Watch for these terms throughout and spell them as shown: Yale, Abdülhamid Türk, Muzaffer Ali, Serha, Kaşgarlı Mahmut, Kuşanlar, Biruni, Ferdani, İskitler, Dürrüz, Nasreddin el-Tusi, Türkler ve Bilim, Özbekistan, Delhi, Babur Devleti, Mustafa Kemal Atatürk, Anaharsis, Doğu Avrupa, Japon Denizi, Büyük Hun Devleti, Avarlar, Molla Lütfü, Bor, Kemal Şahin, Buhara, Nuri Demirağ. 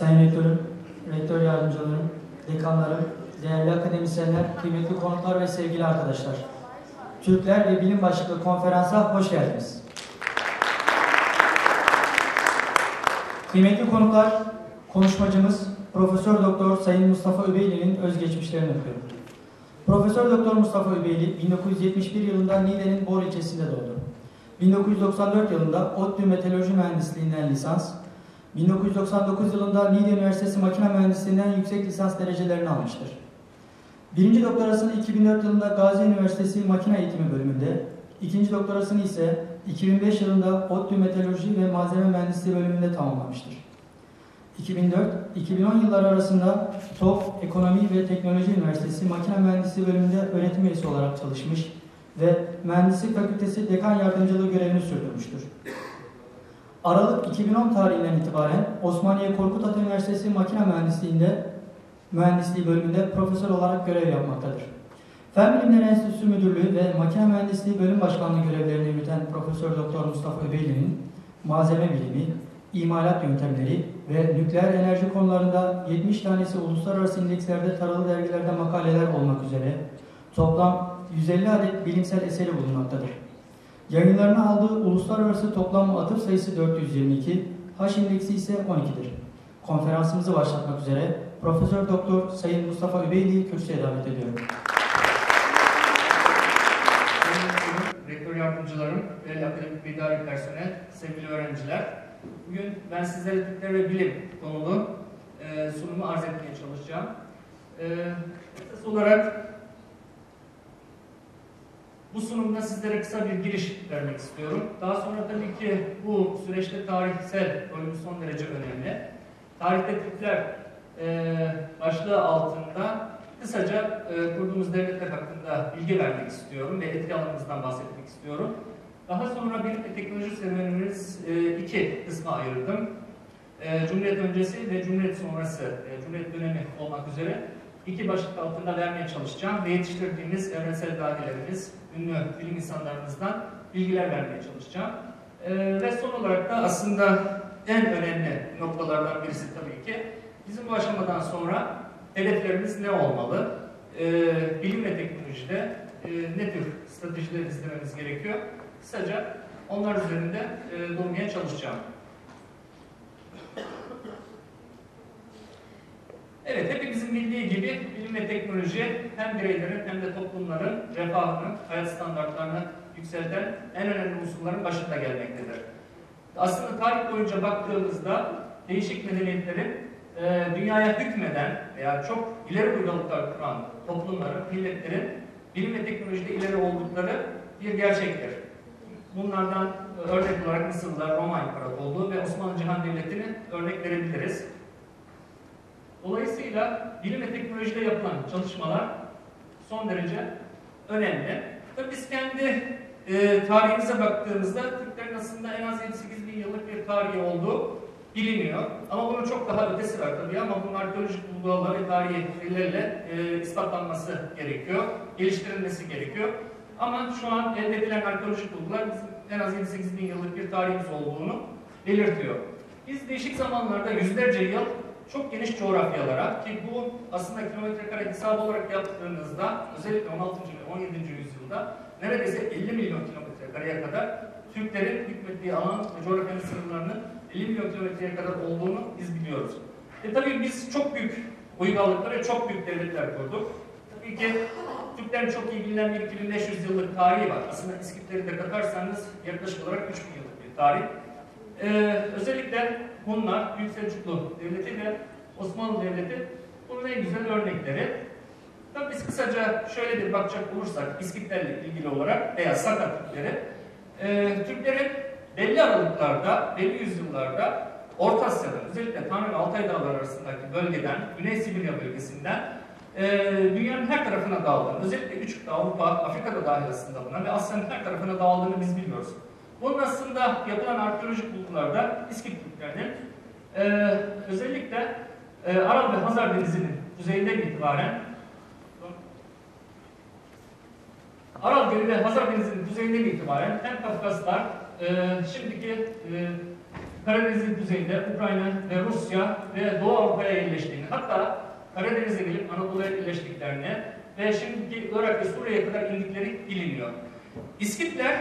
Sayın Rektörüm, Rektör Yardımcılarım, Dekanlarım, değerli akademisyenler, kıymetli konuklar ve sevgili arkadaşlar. Türkler ve Bilim başlıklı konferansa hoş geldiniz. Kıymetli konuklar, konuşmacımız Profesör Doktor Sayın Mustafa Übeyli'nin özgeçmişlerini okuyorum. Profesör Doktor Mustafa Übeyli 1971 yılında Niğde'nin Bor ilçesinde doğdu. 1994 yılında ODTÜ Meteoroloji Mühendisliğinden lisans, 1999 yılında Niğde Üniversitesi Makine Mühendisliğinden yüksek lisans derecelerini almıştır. Birinci doktorasını 2004 yılında Gazi Üniversitesi Makine Eğitimi bölümünde, ikinci doktorasını ise 2005 yılında ODTÜ Meteoroloji ve Malzeme Mühendisliği bölümünde tamamlamıştır. 2004-2010 yılları arasında TOBB Ekonomi ve Teknoloji Üniversitesi Makine Mühendisliği bölümünde öğretim üyesi olarak çalışmış ve Mühendislik Fakültesi Dekan Yardımcılığı görevini sürdürmüştür. Aralık 2010 tarihinden itibaren Osmaniye Korkut Ata Üniversitesi Makine Mühendisliği bölümünde profesör olarak görev yapmaktadır. Fen Bilimleri Enstitüsü Müdürlüğü ve Makine Mühendisliği Bölüm Başkanlığı görevlerini yürüten Profesör Doktor Mustafa Übeyli'nin malzeme bilimi, imalat yöntemleri ve nükleer enerji konularında 70 tanesi uluslararası indekslerde taralı dergilerde makaleler olmak üzere toplam 150 adet bilimsel eseri bulunmaktadır. Yayınlarına aldığı uluslararası toplam atıf sayısı 422, H indeksi ise 12'dir. Konferansımızı başlatmak üzere Profesör Doktor Sayın Mustafa Übeyli'yi kürsüye davet ediyorum. Rektör yardımcılarım, değerli akademik ve idari personel, sevgili öğrenciler, bugün ben sizlere Türkler ve Bilim konulu sunumu arz etmeye çalışacağım. Esas olarak bu sunumda sizlere kısa bir giriş vermek istiyorum. Daha sonra tabii ki bu süreçte tarihsel bölüm son derece önemli. Tarihte Türkler başlığı altında kısaca kurduğumuz devletler hakkında bilgi vermek istiyorum ve etki alanımızdan bahsetmek istiyorum. Daha sonra bilim ve teknoloji serüvenimiz iki kısma ayırdım. Cumhuriyet öncesi ve Cumhuriyet sonrası, Cumhuriyet dönemi olmak üzere iki başlık altında vermeye çalışacağım ve yetiştirdiğimiz evrensel dahilerimiz, ünlü bilim insanlarımızdan bilgiler vermeye çalışacağım. Ve son olarak da aslında en önemli noktalardan birisi tabii ki bizim bu aşamadan sonra hedeflerimiz ne olmalı? Bilim ve teknolojide ne tür stratejiler izlememiz gerekiyor? Kısaca onlar üzerinde durmaya çalışacağım. Evet, hepimizin bildiği gibi bilim ve teknoloji hem bireylerin hem de toplumların refahını, hayat standartlarını yükselten en önemli unsurların başında gelmektedir. Aslında tarih boyunca baktığımızda değişik medeniyetlerin dünyaya hükmeden veya çok ileri uygarlıklar kuran toplumların, milletlerin bilim ve teknolojide ileri oldukları bir gerçektir. Bunlardan örnek olarak Mısır'da Roma İmparatorluğu ve Osmanlı Cihan Devleti'ni örnek verebiliriz. Dolayısıyla bilim ve teknolojide yapılan çalışmalar son derece önemli. Tabii biz kendi tarihimize baktığımızda Türklerin aslında en az 7-8 bin yıllık bir tarihi olduğu biliniyor. Ama bunun çok daha ötesi var tabii, ama bunun arkeolojik bulgularla ve tarihi verilerle ispatlanması gerekiyor, geliştirilmesi gerekiyor. Ama şu an elde edilen arkeolojik bulgular en az 7-8 bin yıllık bir tarihimiz olduğunu belirtiyor. Biz değişik zamanlarda yüzlerce yıl çok geniş coğrafyalara, ki bu aslında kilometrekare hesabı olarak yaptığınızda özellikle 16. ve 17. yüzyılda neredeyse 50 milyon kilometrekareye kadar Türklerin hükmettiği alan ve coğrafyanın sınırlarının 50 milyon kilometreye kadar olduğunu biz biliyoruz. Tabii biz çok büyük uygarlıklar ve çok büyük devletler kurduk. Tabii ki Türklerin çok iyi bilinen bir 2500 yıllık tarihi var. Aslında İskitleri de katarsanız yaklaşık olarak 3000 yıllık bir tarih. Özellikle bunlar Büyük Selçuklu Devleti ve Osmanlı Devleti bunun en güzel örnekleri. Tabii biz kısaca şöyle bir bakacak olursak İskitlerle ilgili olarak veya Saka Türkleri, Türklerin belli aralıklarda, belli yüzyıllarda Orta Asya'dan, özellikle Tanrı ve Altay Dağları arasındaki bölgeden, Güney Sibirya bölgesinden dünyanın her tarafına dağıldığını, özellikle küçük Avrupa, Afrika'da dahil aslında buna ve Asya'nın her tarafına dağıldığını biz biliyoruz. Bunun aslında yapılan arkeolojik bulgularda İskit Türklerinin özellikle Aral ve Hazar Denizi'nin kuzeyinden itibaren Aral Denizi ve Hazar Denizi'nin kuzeyinden itibaren hem Kafkaslar, şimdiki Karadeniz'in kuzeyinde Ukrayna ve Rusya ve Doğu Avrupa'ya yerleştiğini, hatta Karadeniz'e gelip Anadolu'ya yerleştiklerini ve şimdiki Irak ve Suriye'ye kadar indikleri biliniyor. İskitler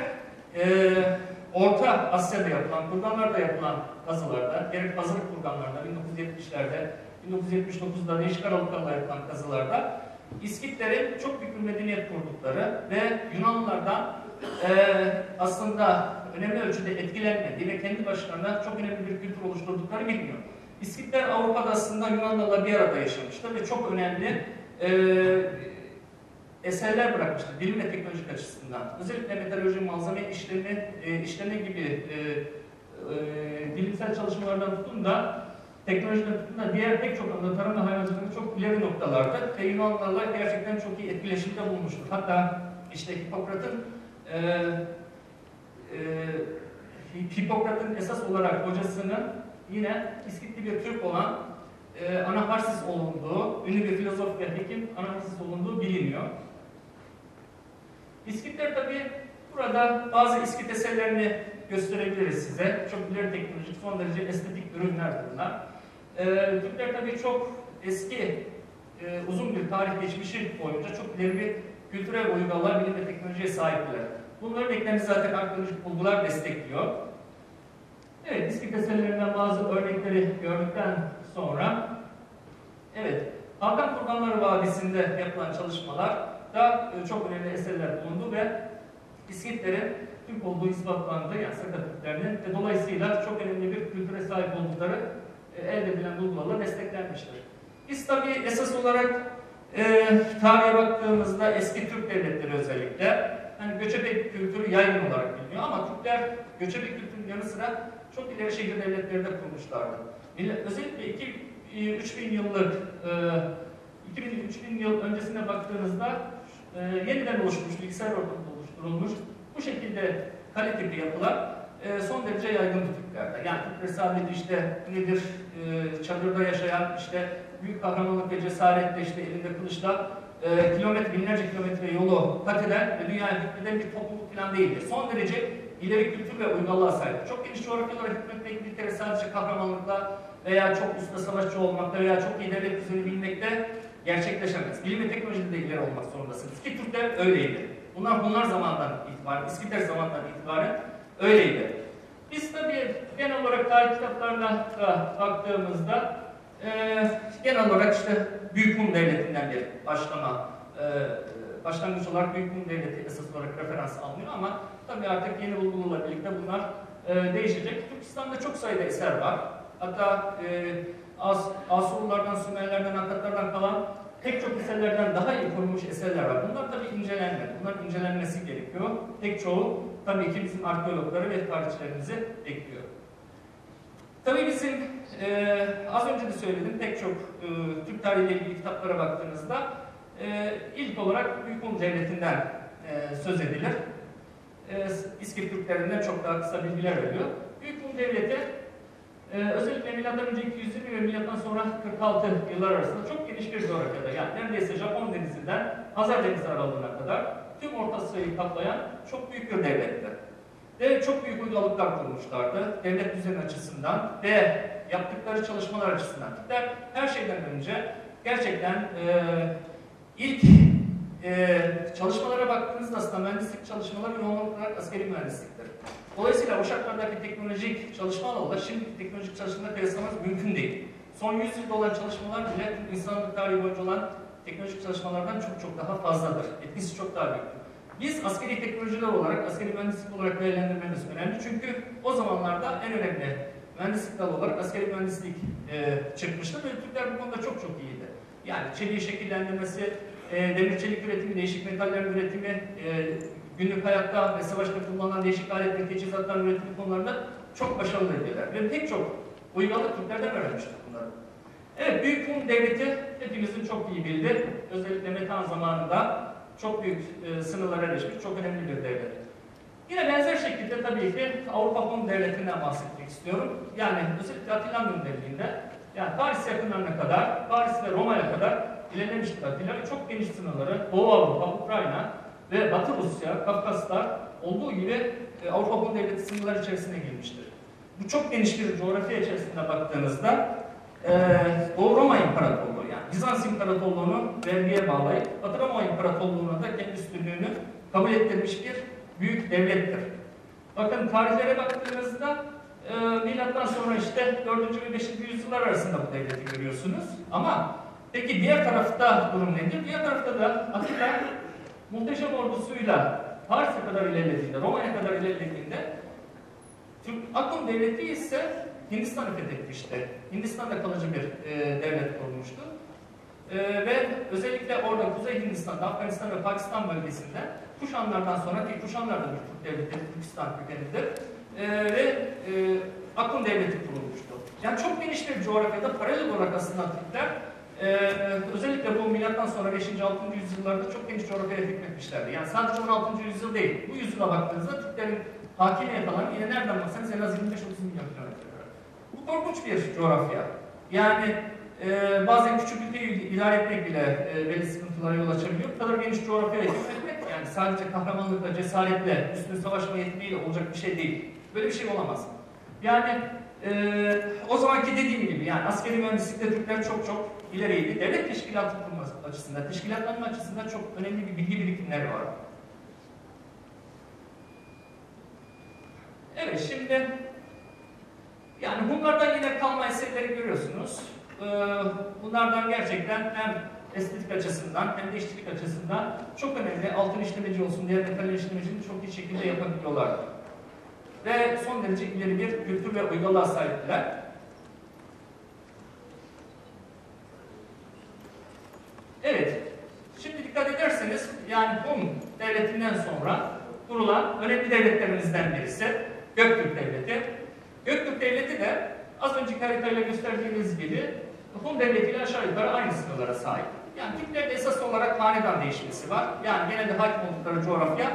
Orta Asya'da yapılan, kurganlarda yapılan kazılarda, gerek hazırlık kurganlarında 1970'lerde, 1979'da değişik aralıklarla yapılan kazılarda İskitlerin çok büyük bir medeniyet kurdukları ve Yunanlılardan aslında önemli ölçüde etkilenmediği ve kendi başlarına çok önemli bir kültür oluşturdukları biliniyor. İskitler Avrupa'da aslında Yunanlarla bir arada yaşamıştı ve çok önemli eserler bırakmıştı bilim ve teknolojik açısından. Özellikle metalurji, malzeme işleme gibi bilimsel çalışmalardan tutun da teknolojiden tutun da diğer pek çok alanda tarım ve hayvancılıkta çok ileri noktalarda ve Yunanlarla gerçekten çok iyi etkileşimde bulunmuştur. Hatta işte Hipokrat'ın Hipokrat'ın esas olarak hocasının yine İskitli bir Türk olan Anaharsis olunduğu, ünlü bir filozof ve hekim Anaharsis olunduğu biliniyor. İskitler tabi burada bazı İskit eserlerini gösterebiliriz size. Çok ileri teknolojik, son derece estetik ürünler bunlar. Türkler tabi çok eski, uzun bir tarih geçmişi boyunca çok ileri bir kültüre uygarlığa, bilim ve teknolojiye sahipler. Bunların eklemini zaten arkeolojik bulgular destekliyor. Evet, İskit eserlerinden bazı örnekleri gördükten sonra, evet, Balkan Kurganları Vadisi'nde yapılan çalışmalar da çok önemli eserler bulundu ve İskitlerin Türk olduğu ispatlandı, yani Sırdatürklerinin ve dolayısıyla çok önemli bir kültüre sahip oldukları elde edilen bulgularla desteklenmiştir. Biz tabi esas olarak tarihe baktığımızda eski Türk devletleri özellikle, yani göçebe kültürü yaygın olarak biliniyor ama Türkler göçebe kültürünün yanı sıra çok ileri şehir devletleri de kurmuşlardı. Özellikle 3000 yıllık, 2000-3000 yıl öncesine baktığınızda yeniden oluşmuş, bilgisayar ortamında oluşturulmuş, bu şekilde kaliteli yapılar son derece yaygın Türklerde. Yani Türkler sadece işte nedir, çadırda yaşayan, işte büyük kahramanlık ve cesaretle, işte elinde kılıçla binlerce kilometre yolu kat eden ve dünyaya hükmeden bir topluluk falan değildir. Son derece ileri kültür ve uygarlığa sahip. Çok geniş coğrafya olarak hükmetmek, İngiltere sadece kahramanlıkla veya çok usta savaşçı olmakta veya çok iyi devlet düzeni bilmekte gerçekleşemez. Bilim ve teknolojide de ileri olmak zorundasınız ki Türkler öyleydi. Bunlar zamandan itibaren, İskitler zamandan itibaren öyleydi. Biz tabii genel olarak tarih kitaplarına da baktığımızda genel olarak işte Büyük Hun Devleti'nden bir başlangıç olarak Büyük Hun Devleti esas olarak referans alınıyor ama tabii artık yeni bulgularla birlikte bunlar değişecek. Türkistan'da çok sayıda eser var. Hatta Asurlulardan, Sümerlerden, Akatlardan kalan pek çok eserlerden daha iyi korunmuş eserler var. Bunlar tabii incelenmedi. Bunlar incelenmesi gerekiyor. Pek çoğu tabii ki bizim arkeologları ve tarihçilerimizi bekliyor. Tabii bizim az önce de söyledim, pek çok Türk tarihiyle ilgili kitaplara baktığınızda ilk olarak Büyük Hun Devleti'nden söz edilir. İskit Türklerinden çok daha kısa bilgiler veriyor. Büyük Hun Devleti özellikle milattan önce 220 ve milattan sonra 46 yıllar arasında çok geniş bir coğrafyada, yani neredeyse Japon denizinden Hazar Denizi aralığına kadar tüm Orta Asya'yı kaplayan çok büyük bir devlettir. Ve çok büyük uygarlıklar kurmuşlardı devlet düzeni açısından ve yaptıkları çalışmalar açısından. Türkler her şeyden önce gerçekten ilk çalışmalara baktığınızda aslında mühendislik çalışmaları yoğun olarak askeri mühendisliktir. Dolayısıyla o şartlardaki teknolojik çalışma alanında şimdiki teknolojik çalışmaları kıyaslamak mümkün değil. Son 100 yılda olan çalışmalar bile insanlık tarihi boyunca olan teknolojik çalışmalardan çok çok daha fazladır. Etkisi çok daha büyüktür. Biz askeri teknolojiler olarak, askeri mühendislik olarak değerlendirmemiz önemli çünkü o zamanlarda en önemli mühendislik dalı olarak askeri mühendislik çıkmıştı ve Türkler bu konuda çok çok iyiydi. Yani çeliği şekillendirmesi, demir çelik üretimi, değişik metallerin üretimi, günlük hayatta ve savaşta kullanılan değişik alet ve teçhizatların üretimi konularında çok başarılıydılar ve pek çok uygarlık Türklerden öğrenmiştik bunları. Evet, Büyük Hun Devleti hepimizin çok iyi bildi. Özellikle Metehan zamanında çok büyük sınırlara erişmiş, çok önemli bir devlet. Yine benzer şekilde tabii ki Avrupa Hun Devleti'nden bahsetmek istiyorum. Yani özellikle Atilla Hun Devleti'nde, yani Paris yakınlarına kadar, Paris ve Roma'ya kadar ilerlemişti Atilla ve çok geniş sınırları Doğu Avrupa, Ukrayna ve Batı Rusya, Kafkaslar olduğu gibi Avrupa Hun Devleti sınırlar içerisine girmiştir. bu çok geniş bir coğrafya içerisinde baktığınızda Doğu Roma İmparatorluğu, yani Bizans İmparatorluğunu vergiye bağlayıp Batı Roma İmparatorluğu'na da kendi üstünlüğünü kabul ettirmiş bir büyük devlettir. Bakın tarihlere baktığınızda milattan sonra işte 4. ve 5. yüzyıllar arasında bu devleti görüyorsunuz. Ama peki diğer tarafta durum nedir? Diğer tarafta da aslında muhteşem ordusuyla Paris'e kadar ilerlediğinde, Roma'ya kadar ilerlediğinde Akkum Devleti ise Hindistan'ı fethetmişti. Hindistan'da kalıcı bir devlet kurulmuştu. Ve özellikle orada Kuzey Hindistan'da, Afganistan ve Pakistan bölgesinde Kuşanlardan sonra, ki Kuşanlar da bir Türk devleti, Türkistan kökenlidir, ve Akkum Devleti kurulmuştu. Yani çok geniş bir coğrafyada paralel olarak aslında Türkler özellikle bu milattan sonra 5. 6. yüzyıllarda çok geniş coğrafyaya hükmetmişlerdi. Yani sadece 16. yüzyıl değil, bu yüzyıla baktığınızda Türklerin hakimiyet alanı yine nereden baksanız en az 25-30 milyon kilometre. Bu korkunç bir coğrafya. Yani bazen küçük ülkeyi idare etmek bile belli sıkıntılara yol açabiliyor. Bu kadar geniş coğrafyaya hükmetmek, yani sadece kahramanlıkla, cesaretle, üstüne savaşma yetimiyle olacak bir şey değil. Böyle bir şey olamaz. Yani o zamanki dediğim gibi, yani askeri mühendislikte Türkler çok çok ileriydi. Devlet teşkilatı kurması açısından, teşkilatlanma açısından çok önemli bir bilgi birikimleri var. Evet, şimdi yani bunlardan yine kalma eserleri görüyorsunuz. Bunlardan gerçekten hem estetik açısından hem de işçilik açısından çok önemli. Altın işlemeci olsun, diğer metal işlemecini çok iyi şekilde yapabiliyorlardı. Ve son derece ileri bir kültür ve uygarlığa sahiptiler. Evet, şimdi dikkat ederseniz yani Hun Devleti'nden sonra kurulan önemli devletlerimizden birisi Göktürk Devleti. Göktürk Devleti de az önceki haritayla gösterdiğiniz gibi Hun Devleti ile aşağı yukarı aynı sınırlara sahip. Yani Türklerde esas olarak hanedan değişmesi var. Yani genelde hakim oldukları coğrafya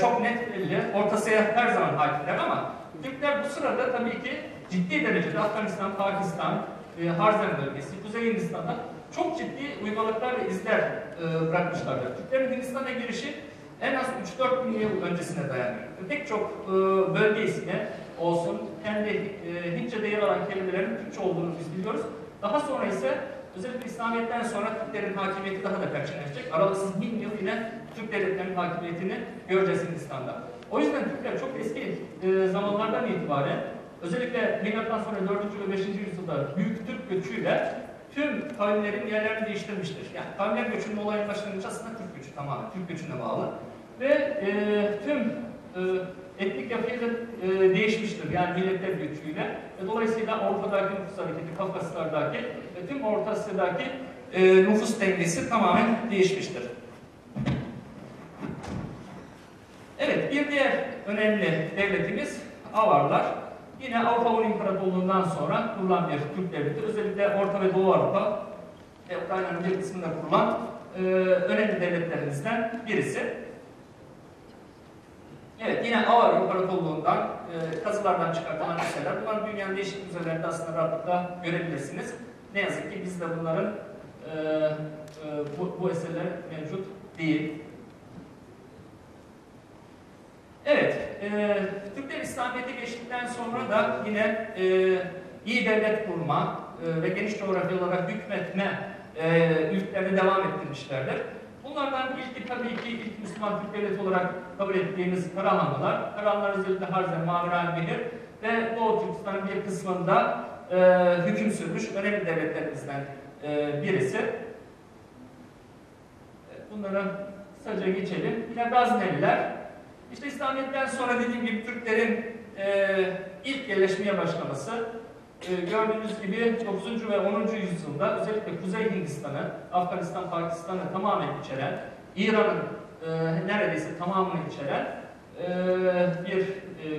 çok net belli. Orta Asya her zaman hakimler ama Türkler bu sırada tabii ki ciddi derecede Afganistan, Pakistan, Harzem bölgesi, Kuzey Hindistan'da çok ciddi uygarlıklar ve izler bırakmışlardır. Türklerin Hindistan'a girişi en az 3-4 bin yıl öncesine dayanıyor. Pek çok bölge ismi olsun, kendi Hintçe'de yer alan kelimelerin Türkçe olduğunu biz biliyoruz. Daha sonra ise özellikle İslamiyet'ten sonra Türklerin hakimiyeti daha da perçinlenecek. Aralıksız 1000 yıl yine Türk devletlerinin hakimiyetini göreceğiz Hindistan'da. O yüzden Türkler çok eski zamanlardan itibaren özellikle milattan sonra 4. ve 5. yüzyılda Büyük Türk göçüyle tüm kavimlerin yerlerini değiştirmiştir. Yani kavimler göçünün olayının başlangıcı aslında Türk göçü, tamamen Türk göçüne bağlı. Ve tüm etnik yapıyı da değişmiştir. Yani milletler göçüyle. Dolayısıyla Orta'daki nüfus hareketi, Kafkaslardaki ve tüm Orta Asya'daki nüfus dengesi tamamen değişmiştir. Evet, bir diğer önemli devletimiz Avarlar. Yine Avrupa Hun İmparatorluğu'ndan sonra kurulan bir Türk devleti. Özellikle Orta ve Doğu Avrupa ve Ukrayna'nın bir kısmında kurulan önemli devletlerimizden birisi. Evet, yine Avar İmparatorluğu'ndan kazılardan çıkartılan müzeler. Bunlar dünyanın değişik müzelerinde aslında rahatlıkla görebilirsiniz. Ne yazık ki bizde bunların bu eserler mevcut değil. Evet, Türkler İslamiyet'e geçtikten sonra da yine iyi devlet kurma ve geniş coğrafya olarak hükmetme ülkelerine devam ettirmişlerdir. Bunlardan ilki tabii ki ilk Müslüman Türk devleti olarak kabul ettiğimiz Karahanlılar. Karahanlılar özellikle Harzem, Maviranehir ve Doğu Türkistan'ın bir kısmında hüküm sürmüş önemli devletlerimizden birisi. Bunlara sadece geçelim. Yine Gazneliler. İşte İslamiyet'ten sonra dediğim gibi Türklerin ilk yerleşmeye başlaması, gördüğünüz gibi 9. ve 10. yüzyılda özellikle Kuzey Hindistan'ı, Afganistan, Pakistan'ı tamamen içeren, İran'ın neredeyse tamamını içeren bir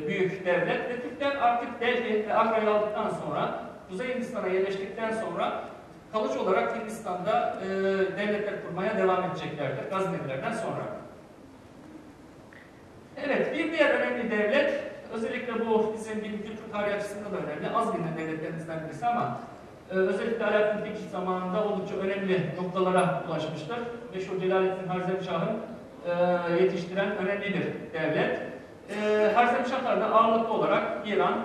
büyük devlet ve Türkler artık Delhi ve Agra'yı aldıktan sonra, Kuzey Hindistan'a yerleştikten sonra kalıcı olarak Hindistan'da devletler kurmaya devam edeceklerdir Gaznelilerden sonra. Evet, bir diğer önemli devlet, özellikle bu bizim bilim kültür tarihi açısından da önemli, az bilinen devletlerimizden birisi ama özellikle Alaaddin Tekin zamanında oldukça önemli noktalara ulaşmıştır. Meşhur Celaleddin Harzemşah'ın yetiştiren önemli bir devlet. Harzemşahlar da ağırlıklı olarak İran,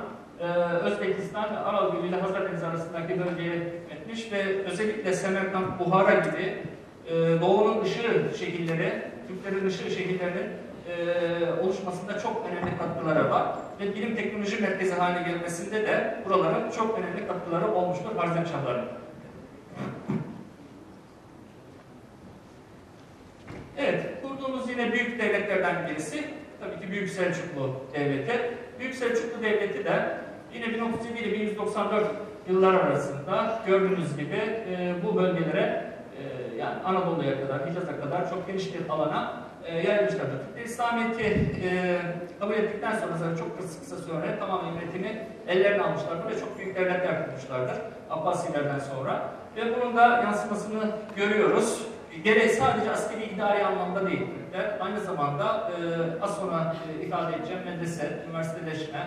Özbekistan ve Aral Denizi ile Hazardeniz arasındaki bölgeye etmiş ve özellikle Semerkant, Buhara gibi Doğu'nun ışığı şekilleri, Türklerin ışığı şekillerinin oluşmasında çok önemli katkılara var. Ve bilim teknoloji merkezi haline gelmesinde de buraların çok önemli katkıları olmuştur Harzemşahların. Evet, kurduğumuz yine büyük devletlerden birisi, tabii ki Büyük Selçuklu Devleti. Büyük Selçuklu Devleti de yine 1907 ile 1194 yıllar arasında gördüğünüz gibi bu bölgelere, yani Anadolu'ya kadar, Hicaz'a kadar çok geniş bir alana yayılmışlardır. İslamiyet'i kabul ettikten sonra çok kısa süre tamamen yönetimi ellerine almışlardır ve çok büyük devletler kurmuşlardır Abbasilerden sonra. Ve bunun da yansımasını görüyoruz. Gerek sadece askeri idari anlamda değil, aynı zamanda az sonra ifade edeceğim medrese, üniversiteleşme,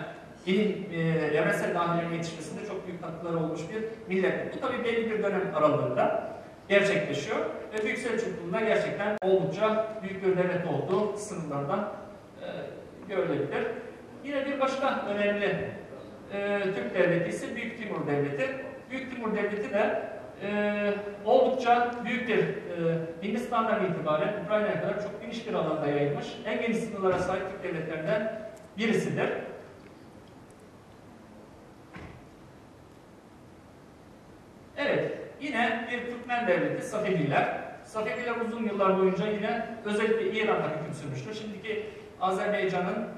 evrensel dahilinin yetişmesinde çok büyük katkıları olmuş bir millet. Bu tabii belli bir dönem aralığında gerçekleşiyor ve Büyük Selçuklu'nda gerçekten oldukça büyük bir devlet olduğu sınırlardan görülebilir. Yine bir başka önemli Türk devleti ise Büyük Timur Devleti. Büyük Timur Devleti de oldukça büyüktür. Hindistan'dan itibaren Ukrayna'ya kadar çok geniş bir alanda yayılmış, en geniş sınırlara sahip Türk devletlerden birisidir. Evet, yine bir Türkmen devleti Safeviler. Safeviler uzun yıllar boyunca yine özellikle İran'da hüküm sürmüştür. Şimdiki Azerbaycan'ın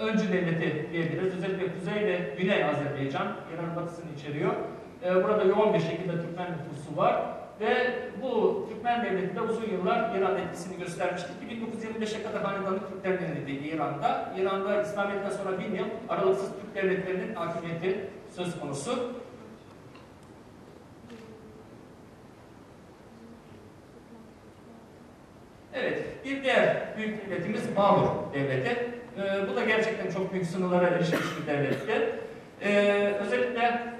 öncü devleti diyebiliriz. Özellikle Kuzey ve Güney Azerbaycan, İran'ın batısını içeriyor. Burada yoğun bir şekilde Türkmen nüfusu var ve bu Türkmen devleti de uzun yıllar İran'da etkisini göstermişti. 1925'e kadar hanedanlık Türkler denildi İran'da. İran'da İslamiyet'ten sonra 1000 yıl aralıksız Türk devletlerinin hakimiyeti söz konusu. Evet, bir diğer büyük devletimiz Bağur Devleti. Bu da gerçekten çok büyük sınırlara erişmiş bir devletti. Özellikle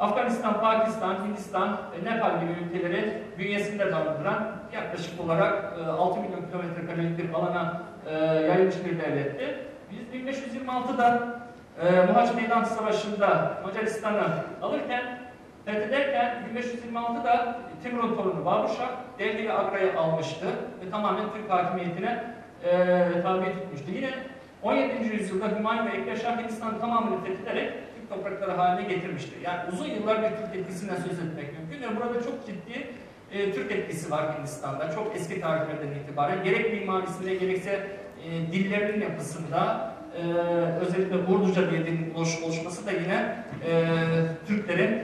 Afganistan, Pakistan, Hindistan, Nepal gibi ülkeleri bünyesinde barındıran yaklaşık olarak 6 milyon kilometre karelik bir alana yayılmış bir devletti. 1526'da Muhaç Meydan Savaşı'nda Macaristan'ı alırken, fethederken 1526'da Timur'un torunu Babuşah devri Agra'yı almıştı ve tamamen Türk hakimiyetine tabi tutmuştu. Yine 17. yüzyılda Hümayun ve Ekberşah Hindistan'ın tamamını fethederek toprakları haline getirmiştir. Yani uzun yıllar bir Türk etkisinden söz etmek mümkün ve burada çok ciddi Türk etkisi var Hindistan'da. Çok eski tarihlerden itibaren gerek mimarisinde gerekse dillerinin yapısında özellikle Urduca diye dilin oluşması da yine Türklerin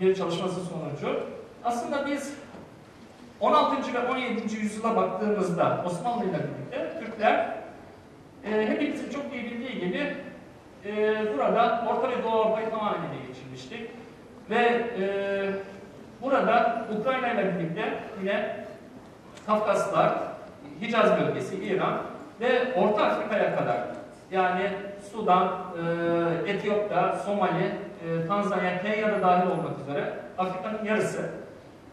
bir çalışması sonucu. Aslında biz 16. ve 17. yüzyıla baktığımızda Osmanlı ile birlikte Türkler hepimizin çok iyi bildiği gibi burada Orta ve Doğu Avrupa'yı tamamen ele geçirmiştik. Ve burada Ukrayna ile birlikte yine Kafkaslar, Hicaz bölgesi, İran ve Orta Afrika'ya kadar yani Sudan, Etiyopya, Somali, Tanzanya, Kenya'da dahil olmak üzere Afrika'nın yarısı.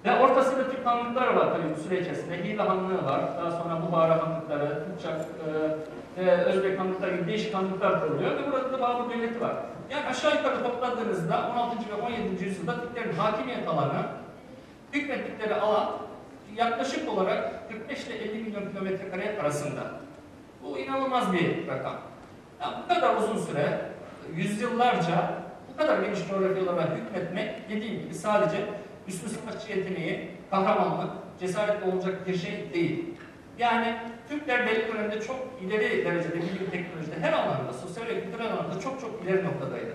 Ve ortasında Türk hanlıkları var tabii bu süre içerisinde. Hile hanlığı var, daha sonra Buhara hanlıkları, Kıpçak, Özbek hanlıkları gibi değişik hanlıklar kuruluyor ve burada da Babur Devleti var. Yani aşağı yukarı topladığınızda 16. ve 17. yüzyılda Türklerin hakimiyet alanı, hükmettikleri alan yaklaşık olarak 45 ile 50 milyon kilometrekare arasında. Bu inanılmaz bir rakam. Yani bu kadar uzun süre, yüzyıllarca bu kadar geniş coğrafyalara hükmetmek dediğim gibi sadece üstün sanatçı yeteneği, kahramanlık, cesaretle olacak bir şey değil. Yani Türkler belli dönemde çok ileri derecede bilim teknolojide her anlamda, sosyal ve kültürel anlamda çok çok ileri noktadaydı.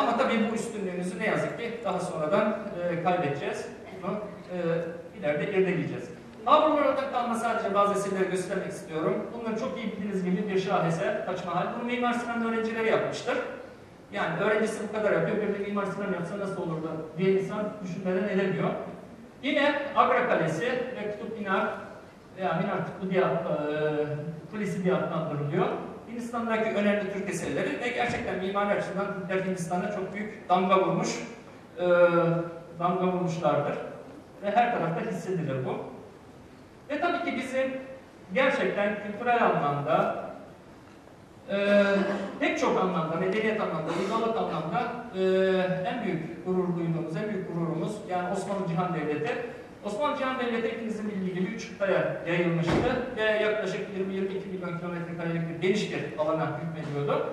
Ama tabii bu üstünlüğümüzü ne yazık ki daha sonradan kaybedeceğiz. Bunu ileride geride gideceğiz. Avrupalardan kalma sadece bazı eserleri göstermek istiyorum. Bunları çok iyi bildiğiniz gibi bir şaheser, Taçmahal. Bunu Mimar Sinan'ın öğrencileri yapmıştır. Yani öğrencisi bu kadar yapıyor, bir de Mimar Sinan yapsa nasıl olurdu diye insan düşünmeden edemiyor. Yine Agra Kalesi ve Kutup Minar veya Minar Kutbu diye, kulesi diye adlandırılıyor. Hindistan'daki önemli Türk eserleri ve gerçekten mimari açısından Türkler Hindistan'a çok büyük damga vurmuş, damga vurmuşlardır. Ve her tarafta hissedilir bu. Ve tabii ki bizim gerçekten kültürel anlamda Pek çok anlamda, medeniyet anlamda, uygarlık anlamda en büyük gurur duyduğumuz, en büyük gururumuz yani Osmanlı Cihan Devleti. Osmanlı Cihan Devleti hepinizin bildiği gibi 3 kıtaya yayılmıştı ve yaklaşık 20-22 milyon kilometre karelik bir geniş bir alana hükmediyordu.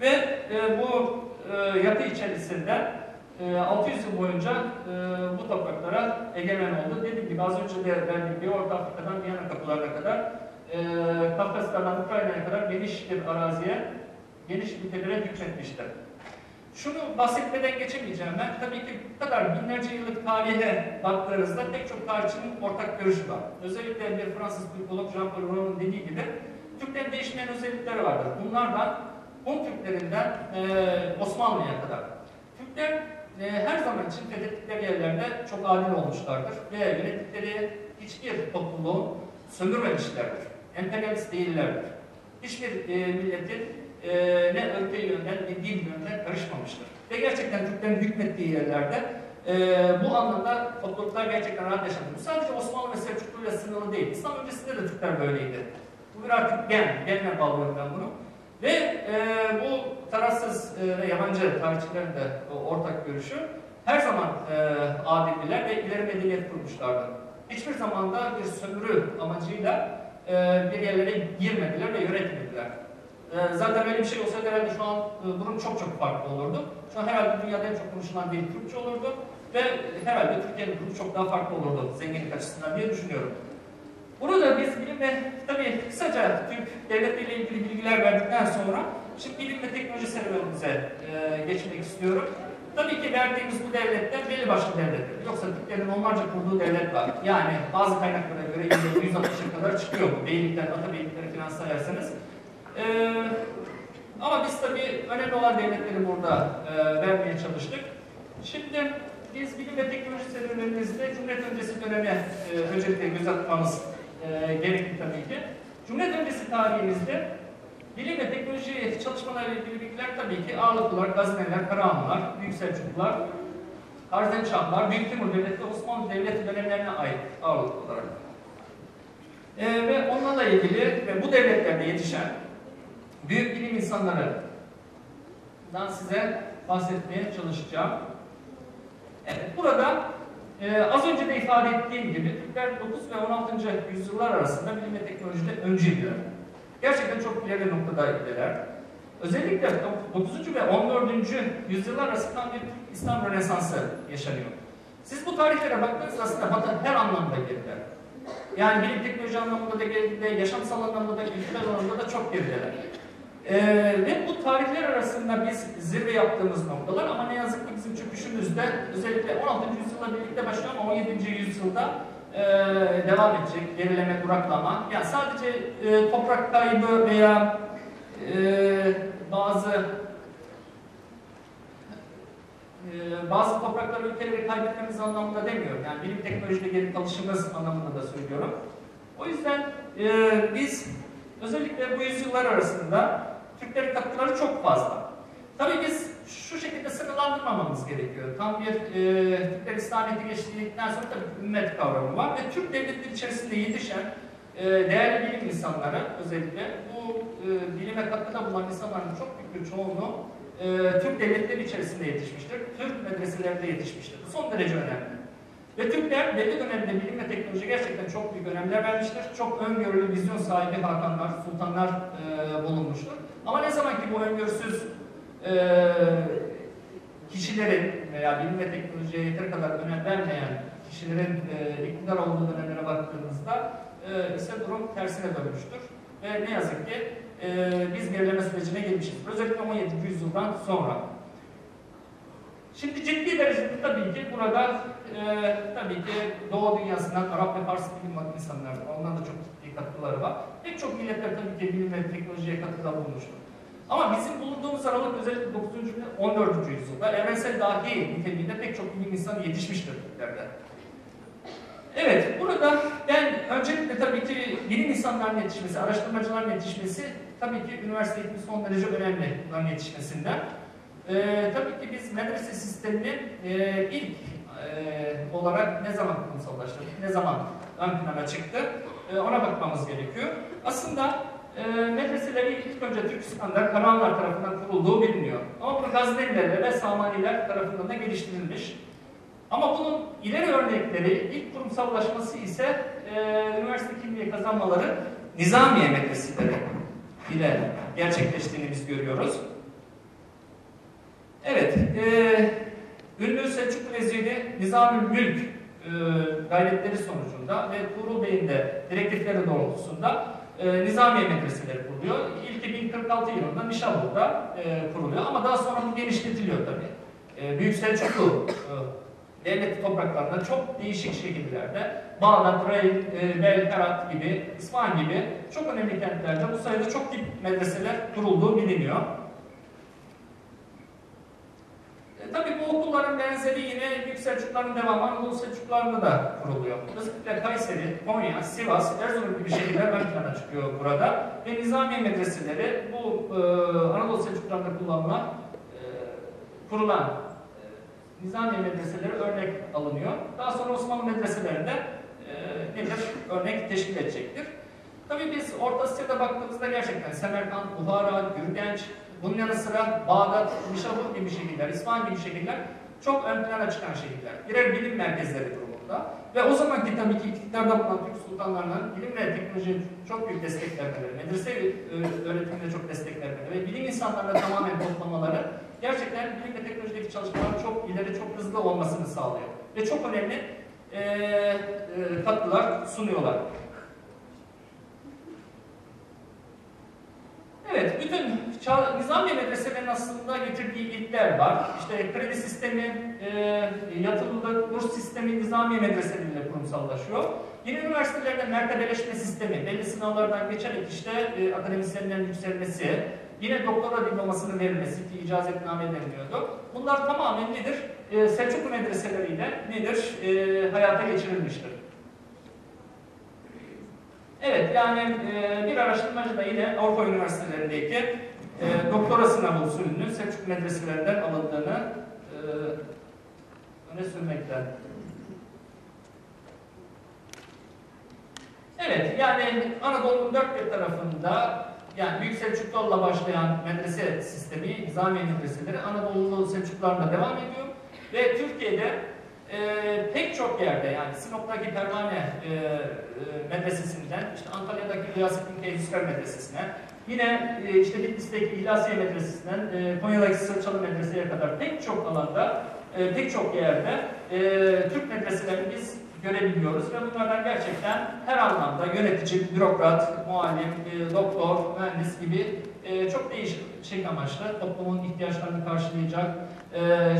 Ve bu yatı içerisinde 600 yıl boyunca bu topraklara egemen oldu. Dediğim gibi az önce de verdiğim gibi Orta Afrika'dan Viyana kapılarına kadar, Kafkasya'dan Ukrayna'ya kadar geniş bir araziye, geniş nitelere hükmetmiştir. Şunu bahsetmeden geçemeyeceğim ben. Tabii ki bu kadar binlerce yıllık tarihe baktığınızda pek çok tarihçinin ortak görüşü var. Özellikle bir Fransız Türkolog Jean-Paul Rouault'un dediği gibi Türklerin değişmeyen özellikleri vardır. Bunlardan Hun Türklerinden Osmanlı'ya kadar. Türkler her zaman için fethettikleri yerlerde çok adil olmuşlardır ve yönettikleri hiçbir topluluğu sömürmemişlerdir. Emperyalist değillerdir. Hiçbir milletin ne ülke yönden ne dil yönden karışmamıştır. Ve gerçekten Türklerin hükmettiği yerlerde bu anlamda topluluklar gerçekten rahat yaşadı. Bu sadece Osmanlı ve Selçuklu ile sınırlı değil. İslam öncesinde de Türkler böyleydi. Bu bir artık genle bağlıyorum ben bunu. Ve bu tarafsız ve yabancı tarihçilerin de ortak görüşü her zaman adildiler ve ileri medeniyet kurmuşlardı. Hiçbir zamanda bir sömürü amacıyla bir yerlere girmediler ve yönetmediler. Zaten böyle bir şey olsaydı herhalde şu an durum çok farklı olurdu. Şu an herhalde dünyada en çok konuşulan dil Türkçe olurdu ve herhalde Türkiye'nin durumu çok daha farklı olurdu zenginlik açısından diye düşünüyorum. Burada biz bilim ve tabii kısaca Türk devletiyle ilgili bilgiler verdikten sonra şimdi bilim ve teknoloji serüvenimize geçmek istiyorum. Tabii ki verdiğimiz bu devletler belli başlı devletler. Yoksa Türklerin onlarca kurduğu devlet var. Yani bazı kaynaklara göre 160'a kadar çıkıyor bu. Beylikler, atabeylikleri falan sayarsanız. Ama biz tabii önemli olan devletleri burada vermeye çalıştık. Şimdi biz bilim ve teknoloji serüvenimizde Cumhuriyet öncesi döneme öncelikle göz atmamız gerekli tabii ki. Cumhuriyet öncesi tarihimizde bilim ve teknoloji çalışmalarıyla ilgili bilgiler tabii ki ağırlıklı olarak Gazneliler, Karahanlılar, Büyük Selçuklular, Harzemşahlar, Büyük Timur Devleti ve Osmanlı Devleti dönemlerine ait ağırlıklı olarak. Ve onlarla ilgili ve bu devletlerde yetişen büyük bilim insanlarından size bahsetmeye çalışacağım. Evet, burada az önce de ifade ettiğim gibi Türkler 9 ve 16. yüzyıllar arasında bilim ve teknolojide öncüydüler. Gerçekten çok ileri noktadaydılar. Özellikle 9. ve 14. yüzyıllar arasında bir İslam Rönesansı yaşanıyor. Siz bu tarihlere baktığınızda aslında her anlamda geriler. Yani bilim teknoloji anlamında da geride, yaşamsal anlamda da, kültürel anlamda da çok geriler. Ve bu tarihler arasında biz zirve yaptığımız noktalar ama ne yazık ki bizim çöküşümüzde özellikle 16. yüzyılla birlikte başlıyor ama 17. yüzyılda devam edecek gerileme, duraklama. Yani sadece toprak kaybı veya bazı toprakları, ülkeleri kaybetmemiz anlamında demiyorum. Yani bilim teknolojide geri kalışımız anlamında da söylüyorum. O yüzden biz özellikle bu yüzyıllar arasında Türklerin katkıları çok fazla. Tabii biz şu şekilde sınırlandırmamamız gerekiyor. Tam bir Türkler İslamiyet'e geçtikten sonra tabii ümmet kavramı var ve Türk devletleri içerisinde yetişen değerli bilim insanları özellikle bu bilime katkıda bulunan insanların çok büyük bir çoğunluğu Türk devletleri içerisinde yetişmiştir. Türk medreselerinde yetişmiştir. Bu son derece önemli. Ve Türkler belli dönemde bilim ve teknoloji gerçekten çok büyük önemler vermiştir. Çok öngörülü, vizyon sahibi hakanlar, sultanlar bulunmuştur. Ama ne zaman ki bu öngörsüz kişilerin veya bilim ve teknolojiye yeteri kadar önem vermeyen kişilerin iktidar olduğu dönemlere baktığımızda ise durum tersine dönmüştür. Ve ne yazık ki biz gerileme sürecine girmişiz. Özellikle 17. yüzyıldan sonra. Şimdi ciddi derecede tabii ki burada tabii ki Doğu dünyasından Arap ve Fars bilim insanları var. Onların da çok ciddi katkıları var. Pek çok milletler tabii ki bilim ve teknolojiye katkıda bulunmuştur. Ama bizim bulunduğumuz aralık özellikle 9. ve 14. yüzyılda evrensel dahi niteliğinde pek çok bilim insanı yetişmiştir Türklerde. Evet, burada ben öncelikle tabii ki bilim insanların yetişmesi, araştırmacıların yetişmesi tabii ki üniversite eğitimi son derece önemli bunların yetişmesinden. Tabii ki biz medrese sistemini ilk olarak ne zaman kurumsallaştırdık, ne zaman ön plana çıktı ona bakmamız gerekiyor. Aslında medreseleri ilk önce Türkistan'da Karahanlar tarafından kurulduğu biliniyor. Ama bu Gazneliler ve Samaniler tarafından da geliştirilmiş. Ama bunun ileri örnekleri, ilk kurumsallaşması ise üniversite kimliği kazanmaları Nizamiye medreseleri ile gerçekleştiğini biz görüyoruz. Evet, ünlü Selçuklu Veziri Nizamü'l-Mülk gayretleri sonucunda ve Tuğrul Bey'in de direktifleri doğrultusunda Nizamiye medreseleri kuruluyor. İlki 1046 yılında Nişabur'da kuruluyor ama daha sonra bu genişletiliyor tabii. Büyük Selçuklu devlet topraklarında çok değişik şekillerde Bağdat, Rey, Bel, Herat gibi, İsfahan gibi çok önemli kentlerde bu sayıda çok tip medreseler kurulduğu biliniyor. Tabii bu okulların benzeri yine Büyük Selçukluların devamı Anadolu Selçuklularında da kuruluyor. Özellikle Kayseri, Konya, Sivas, Erzurum gibi şehirler ön plana çıkıyor burada. Ve Nizamiye medreseleri bu Anadolu Selçuklularında kurulan Nizamiye medreseleri örnek alınıyor. Daha sonra Osmanlı medreselerinde örnek teşkil edecektir. Tabii biz Orta Asya'da baktığımızda gerçekten Semerkant, Buhara, Gürgenç, bunun yanı sıra Bağdat, Nişabur gibi şehirler, İsfahan gibi şehirler çok ön plana çıkan şehirler. Birer bilim merkezleri durumunda. Ve o zamanki tabii ki iktidarda bulunan Türk sultanlarının bilim ve teknolojiye çok büyük destek vermeleri, medrese öğretimine çok destek vermeleri ve bilim insanlarla tamamen toplamaları gerçekten bilim ve teknolojideki çalışmaların çok ileri, çok hızlı olmasını sağlıyor. Ve çok önemli katkılar sunuyorlar. Evet, bütün Nizamiye medreselerinin aslında getirdiği ilgiler var. İşte kredi sistemi, yatılıda burs sistemi Nizamiye medreseleriyle kurumsallaşıyor. Yeni üniversitelerde mertebeleşme sistemi, belli sınavlardan geçerek işte akademisyenlerin yükselmesi, yine doktora diplomasının verilmesi ki icazetname deniliyordu. Bunlar tamamen nedir? Selçuklu medreseleriyle nedir? Hayata geçirilmiştir. Evet, yani bir araştırmacı da yine Avrupa üniversitelerindeki doktora sınavı usulünün Selçuklu medreselerinden alındığını öne sürmekten. Evet, yani Anadolu'nun dört bir tarafında, yani Büyük Selçuklularla başlayan medrese sistemi, Nizamiye medreseleri Anadolu'lu Selçuklularla devam ediyor ve Türkiye'de pek çok yerde, yani Sinop'taki Pervane medresesinden, işte Antalya'daki İlyasettin Keyhüskar medresesine, yine işte Bitlis'teki İhlasiye medresesinden Konya'daki Sırçalı medreseye kadar pek çok alanda, pek çok yerde Türk medreselerini biz görebiliyoruz ve bunlardan gerçekten her anlamda yönetici, bürokrat, muallim, doktor, mühendis gibi çok değişik amaçlı toplumun ihtiyaçlarını karşılayacak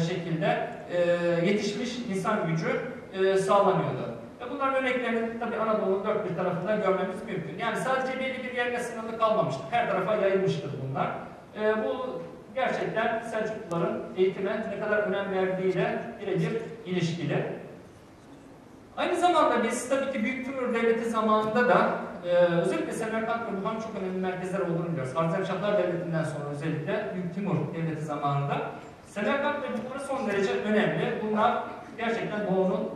şekilde yetişmiş insan gücü sağlanıyordu. Ve bunların örneklerini tabii Anadolu'nun dört bir tarafından görmemiz mümkün. Yani sadece belli bir yerine sınırlı kalmamıştır. Her tarafa yayılmıştır bunlar. Bu gerçekten Selçukluların eğitime ne kadar önem verdiğiyle birebir ilişkili. Aynı zamanda biz tabii ki Büyük Timur Devleti zamanında da özellikle Semerkant ve Buhan çok önemli merkezler olduğunu biliyoruz. Harzemşahlar Devleti'nden sonra özellikle Büyük Timur Devleti zamanında Semerkant ve Buhan son derece önemli. Bunlar gerçekten Doğu'nun,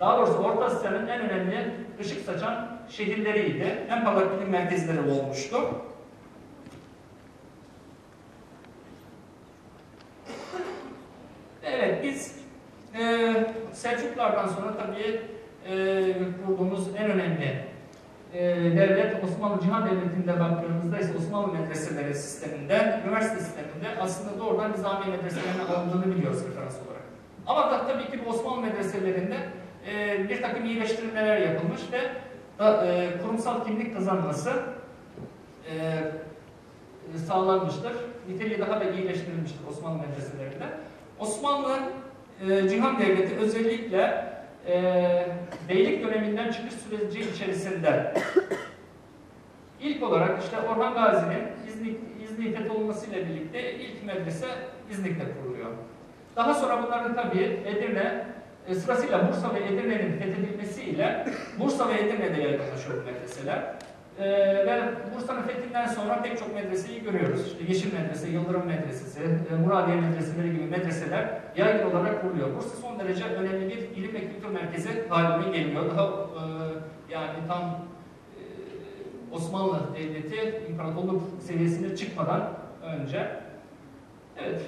daha doğrusu Orta Asya'nın en önemli ışık saçan şehirleriydi. En parlak bilim merkezleri olmuştu. Evet, biz Selçuklulardan sonra tabii kurduğumuz en önemli devlet Osmanlı Cihan Devleti'nde baktığımızda ise Osmanlı medreseleri sisteminde, üniversite sisteminde aslında doğrudan Nizamiye medreselerine alındığını biliyoruz referans olarak. Ama da, tabii ki bu Osmanlı medreselerinde bir takım iyileştirmeler yapılmış ve kurumsal kimlik kazanması sağlanmıştır. Niteliği daha da iyileştirilmiştir Osmanlı medreselerinde. Osmanlı Cihan Devleti özellikle beylik döneminden çıkış süreci içerisinde ilk olarak işte Orhan Gazi'nin İznik fetholunmasıyla birlikte ilk medrese İznik'te kuruluyor. Daha sonra bunların tabii Edirne, sırasıyla Bursa ve Edirne'nin fethedilmesiyle Bursa ve Edirne'de yaygınlaşıyor medreseler. Ve Bursa'nın fethinden sonra pek çok medreseyi görüyoruz. İşte Yeşil Medrese, Yıldırım Medresesi, Muradiye Medreseleri gibi medreseler yaygın olarak kuruluyor. Bursa son derece önemli bir ilim ve kültür merkezi haline geliyor. Daha yani tam Osmanlı Devleti imparatorluk seviyesine çıkmadan önce. Evet,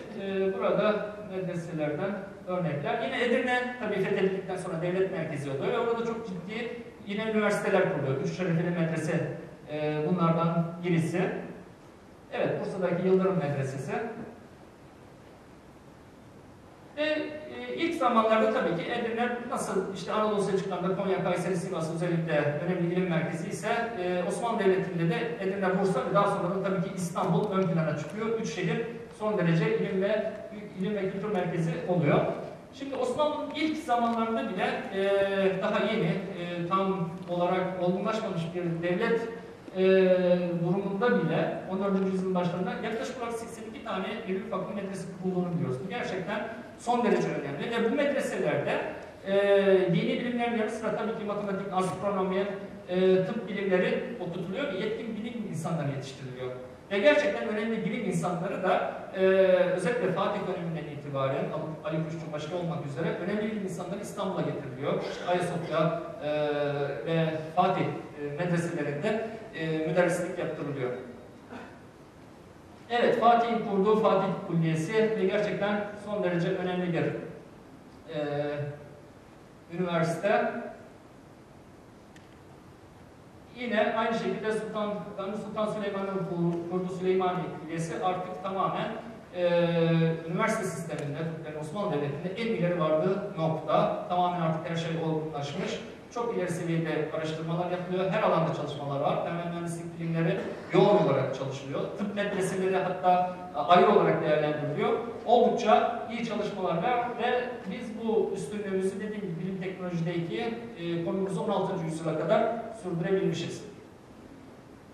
burada medreselerden örnekler. Yine Edirne tabii fethedildikten sonra devlet merkezi oluyor ve orada çok ciddi yine üniversiteler kuruluyor. Üç şerefli medrese bunlardan birisi. Evet, Bursa'daki Yıldırım Medresesi. Ve ilk zamanlarda tabii ki Edirne nasıl işte Anadolu seçimlerinde Konya, Kayseri, Sivas özellikle önemli ilim merkezi ise Osmanlı Devleti'nde de Edirne, Bursa ve daha sonra da tabii ki İstanbul ön plana çıkıyor. Üç şehir son derece ilim ve kültür merkezi oluyor. Şimdi Osmanlı'nın ilk zamanlarında bile daha yeni tam olarak olgunlaşmamış bir devlet durumunda bile 14. yüzyılın başlarında yaklaşık olarak 82 tane Eylül Fakir Medresi kurulduğunu biliyoruz. Bu gerçekten son derece önemli ve bu medreselerde dini bilimlerin yanı sıra tabii ki matematik, astronomi, tıp bilimleri okutuluyor ve yetkin bilim insanları yetiştiriliyor. Ve gerçekten önemli bilim insanları da özellikle Fatih döneminden itibaren Ali Kuşçu başta olmak üzere önemli bilim insanları İstanbul'a getiriliyor. İşte Ayasofya ve Fatih medreselerinde müderrislik yaptırılıyor. Evet, Fatih'in kurduğu Fatih Kulliyesi ve gerçekten son derece önemli bir üniversite. Yine aynı şekilde Sultan Süleyman'ın kurduğu Süleymaniye Kulliyesi artık tamamen üniversite sisteminde, yani Osmanlı Devleti'nde en ileri vardığı nokta. Tamamen artık her şey olgunlaşmış. Çok ileri seviyede araştırmalar yapılıyor. Her alanda çalışmalar var. Temel mühendislik bilimleri yoğun olarak çalışılıyor. Tıp medreseleri hatta ayrı olarak değerlendiriliyor. Oldukça iyi çalışmalar var ve biz bu üstünlüğümüzü dediğim gibi bilim teknolojideki konumuzu 16. yüzyıla kadar sürdürebilmişiz.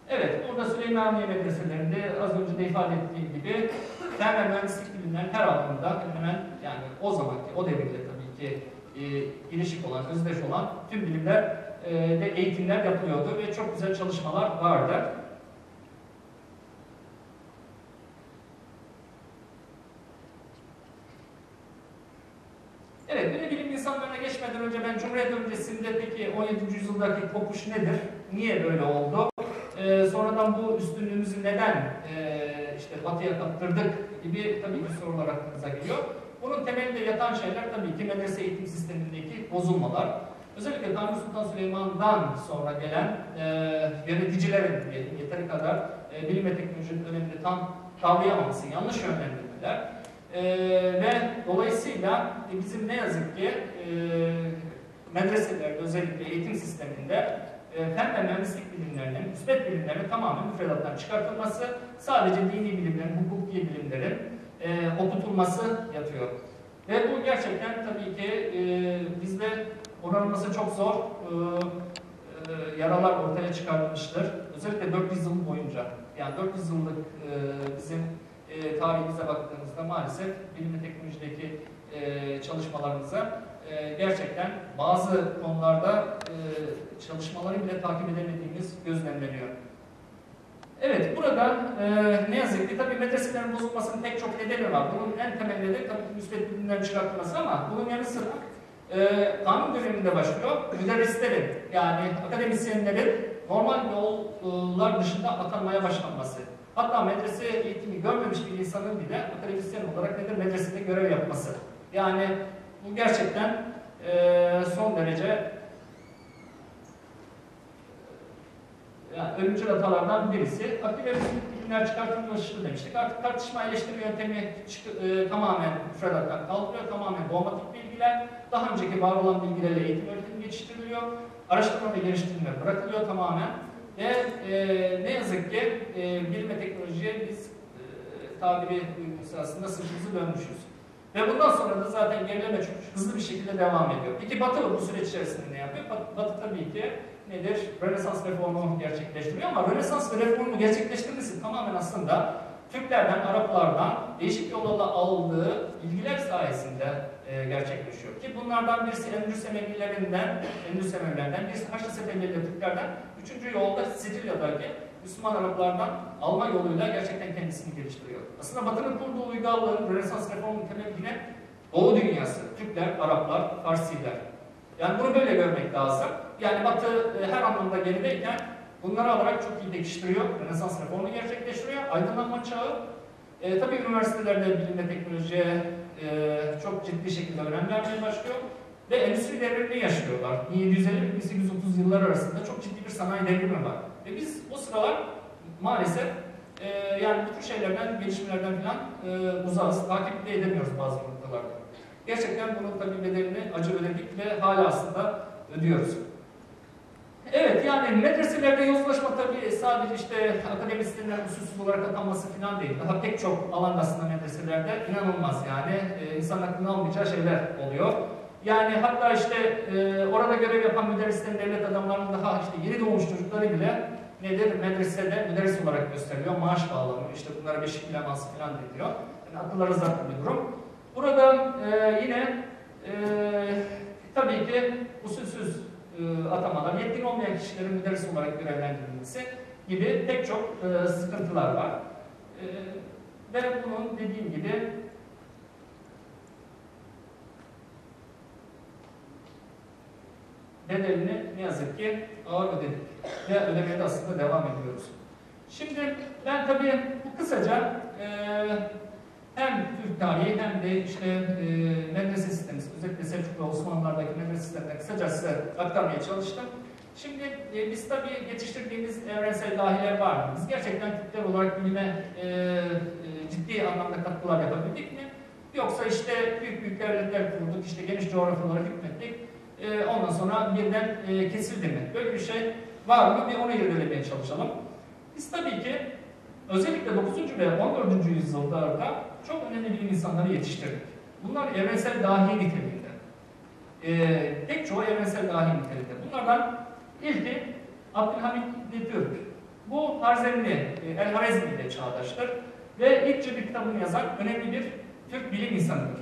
Evet, burada Süleymaniye medreselerinde az önce de ifade ettiğim gibi temel mühendislik bilimlerin her alanında hemen yani o zamanki o devirde tabii ki ilişik olan, özdeş olan tüm bilimlerde eğitimler yapılıyordu ve çok güzel çalışmalar vardı. Evet, böyle bilim insanlarına geçmeden önce ben Cumhuriyet öncesindeki 17. yüzyıldaki kopuş nedir? Niye böyle oldu? Sonradan bu üstünlüğümüzü neden işte batıya kaptırdık gibi tabii ki sorular aklınıza geliyor. Bunun temelinde yatan şeyler tabii ki medrese eğitim sistemindeki bozulmalar. Özellikle Tanrı Sultan Süleyman'dan sonra gelen yöneticilerin yeteri kadar bilim ve teknolojinin önemini tam kavrayamaması, yanlış yönlendirmeler ve dolayısıyla bizim ne yazık ki medreselerde özellikle eğitim sisteminde fen ve mühendislik bilimlerinin, müsbet bilimlerinin tamamen müfredattan çıkartılması, sadece dini bilimlerin, hukuki bilimlerin okutulması yatıyor. Ve bu gerçekten tabii ki bizde oranması çok zor yaralar ortaya çıkartmıştır. Özellikle 400 yıl boyunca. Yani 400 yıllık bizim tarihimize baktığımızda maalesef bilim ve teknolojideki çalışmalarımıza gerçekten bazı konularda çalışmaları bile takip edemediğimiz gözlemleniyor. Evet, burada ne yazık ki tabii medreselerin bozulmasının pek çok nedeni var. Bunun en temelinde de tabii müsbet bilimlerin çıkartılması ama bunun yanı sıra kanun döneminde başlıyor. Müderrislerin yani akademisyenlerin normal yollar dışında atanmaya başlanması. Hatta medrese eğitimi görmemiş bir insanın bile akademisyen olarak nedir medresede görev yapması. Yani bu gerçekten son derece yani ölümcül hatalardan birisi. Aktif ve müsbet bilimler çıkartılmıştır demiştik. Artık tartışma eleştirme yöntemi tamamen müfredattan kalkıyor. Tamamen dogmatik bilgiler. Daha önceki var olan bilgilerle eğitim öğretimi geçiştiriliyor. Araştırma ve geliştirme bırakılıyor tamamen. Ve ne yazık ki bilim ve teknolojiye biz tabiri uygunsa aslında sırtımızı dönmüşüz. Ve bundan sonra da zaten gerileme çok hızlı bir şekilde devam ediyor. Peki Batı bu süreç içerisinde ne yapıyor? Batı tabii ki nedir? Rönesans reformu gerçekleştiriyor ama Rönesans ve reformu gerçekleştirmesi tamamen aslında Türklerden, Araplardan değişik yollarla aldığı bilgiler sayesinde gerçekleşiyor. Ki bunlardan birisi Endülüs Emevilerinden, birisi Haçlı Sefevileri Türklerden, üçüncü yolda Sicilya'daki Müslüman Araplardan alma yoluyla gerçekten kendisini geliştiriyor. Aslında Batı'nın kurduğu uygarlığın, Rönesans reformunun temeli yine Doğu dünyası, Türkler, Araplar, Farsiler. Yani bunu böyle görmek lazım. Yani Batı her anlamda gerideyken Bunları alarak çok iyi pekiştiriyor, Rönesans reformu gerçekleştiriyor, aydınlanma çağı. Tabii üniversitelerde bilim ve teknolojiye çok ciddi şekilde önem vermeye başlıyor ve endüstri devrimini yaşıyorlar. 1750-1830 yıllar arasında çok ciddi bir sanayi devrimi var. Ve biz o sıralar maalesef yani bu tür şeylerden, gelişmelerden falan uzağız, takip de edemiyoruz bazı noktalarda. Gerçekten bunun tabii bedelini acı ödedik ve hala aslında ödüyoruz. Evet, yani medreselerde yozlaşma tabii sadece işte akademisyenlerin usulsüz olarak atanması falan değil. Daha pek çok alan aslında medreselerde inanılmaz yani. İnsanın aklını almayacağı şeyler oluyor. Yani hatta işte orada görev yapan müderrislerin, devlet adamlarının daha işte yeni doğmuş çocukları bile nedir medresede müderris olarak gösteriliyor. Maaş bağlanıyor, işte bunlara beşik bilemansı falan deniliyor. Yani akıllara zaten bir durum. Burada yine tabii ki usulsüz atamalar, yetkin olmayan kişilerin müderris olarak görevlendirilmesi gibi pek çok sıkıntılar var. Ve bunun dediğim gibi bedelini ne yazık ki ağır ödedik ve ödemeye de aslında devam ediyoruz. Şimdi ben tabii bu kısaca hem Türk tarihi hem de işte medrese sistemi, özellikle Selçuklu ve Osmanlılardaki medrese sistemleri kısaca size aktarmaya çalıştım. Şimdi biz tabii yetiştirdiğimiz evrensel dahiler var mı? Biz gerçekten Türkler olarak bilime ciddi anlamda katkılar yapabildik mi? Yoksa işte büyük devletler kurduk, işte geniş coğrafyalara hükmettik, ondan sonra birden kesildi mi? Böyle bir şey var mı? Bir onu irdelemeye çalışalım. Biz tabii ki özellikle 9. ve 14. yüzyıllarda çok önemli bilim insanları yetiştirdik. Bunlar evrensel dahi niteliğinde. Pek çoğu evrensel dahi niteliğinde. Bunlardan ilki Abdülhamid Türk. Bu Harzemli, El-Harezmi ile çağdaştır. Ve ilk cebir kitabını yazan önemli bir Türk bilim insanıdır.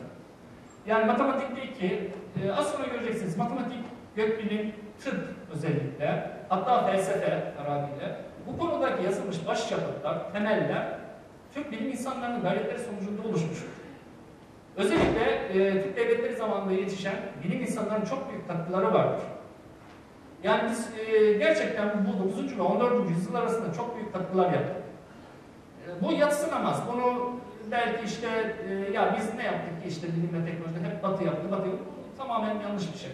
Yani matematik değil ki, az sonra göreceksiniz matematik, gökbilim, tıp özellikle, hatta felsefe Arabi'yle. Bu konudaki yazılmış başyapıtlar, temeller Türk bilim insanlarının gayretleri sonucunda oluşmuştur. Özellikle Türk devletleri zamanında yetişen bilim insanların çok büyük katkıları vardır. Yani biz gerçekten bu 9. ve 14. yüzyıl arasında çok büyük katkılar yaptık. Bu yatsınamaz. Bunu belki işte ya biz ne yaptık ki işte bilim ve teknolojide hep Batı yaptı, Batı yaptı. Tamamen yanlış bir şey.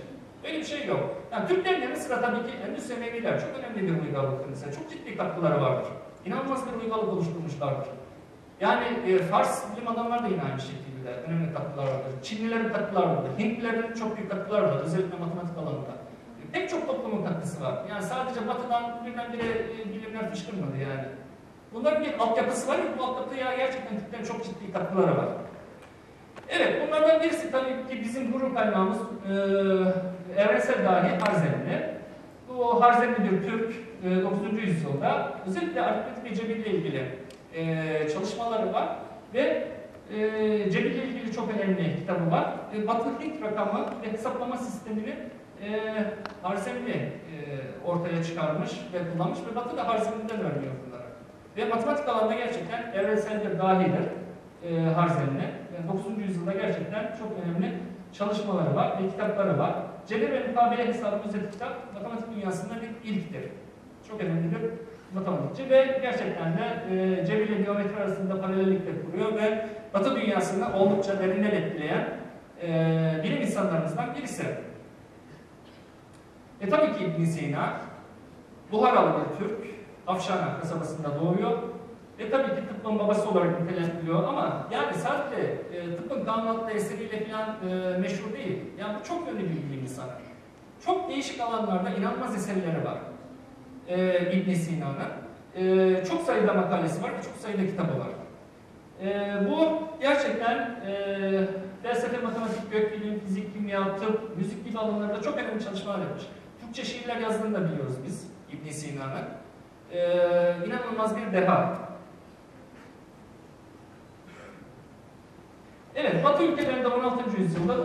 Öyle bir şey yok. Yani Türklerin yanı sıra tabii ki Endüs Emeviler çok önemli bir uygarlıktır mesela. Çok ciddi katkıları vardır. İnanılmaz bir uygarlık oluşturmuşlardır. Yani Fars bilim adamları da yine aynı şekilde önemli katkılar vardır. Çinlilerin katkıları vardır. Hintlilerin çok büyük katkıları vardır. Özellikle matematik alanında. Pek çok toplumun katkısı var. Yani sadece Batı'dan birdenbire bilimler fışkırmadı yani. Bunların bir altyapısı var ya, bu altyapıda ya gerçekten Türklerin çok ciddi katkıları var. Evet, bunlardan birisi tabii ki bizim gurur kaynağımız evrensel dahi Harzemli. Bu Harzemli bir Türk 9. yüzyılda özellikle aritmetik ve cebirle ilgili çalışmaları var ve cebirle ilgili çok önemli kitabı var. Batı Hint rakamı ve hesaplama sistemini Harzemli ortaya çıkarmış ve kullanmış ve Batı da Harzemli'den öğreniyor bunları. Ve matematik alanında gerçekten evrensel bir dahidir Harzemli. 9. yüzyılda gerçekten çok önemli çalışmaları var ve kitapları var. Cebir ve mukabele hesabı özel kitap matematik dünyasında bir ilktir. Çok önemli bir matematikçi ve gerçekten de cebir ile geometri arasında paralellik de kuruyor ve Batı dünyasını oldukça derinden etkileyen bilim insanlarımızdan birisi. Tabii ki İbn Sina, Buharalı bir Türk, Afşana kasabasında doğuyor. Tabii ki tıbbın babası olarak nitelendiriliyor ama yani sadece tıbbın kanunatlı eseriyle falan meşhur değil. Yani bu çok önemli bir bilim insanı. Çok değişik alanlarda inanılmaz eserleri var İbn Sina'nın. Çok sayıda makalesi var ve çok sayıda kitabı var. Bu gerçekten felsefe, matematik, gökbilim, fizik, kimya, tıp, müzik gibi alanlarda çok önemli çalışmalar yapmış. Türkçe şiirler yazdığını da biliyoruz biz İbn Sina'nın. İnanılmaz bir deha. Evet, Batı ülkelerinde 16. yüzyılda,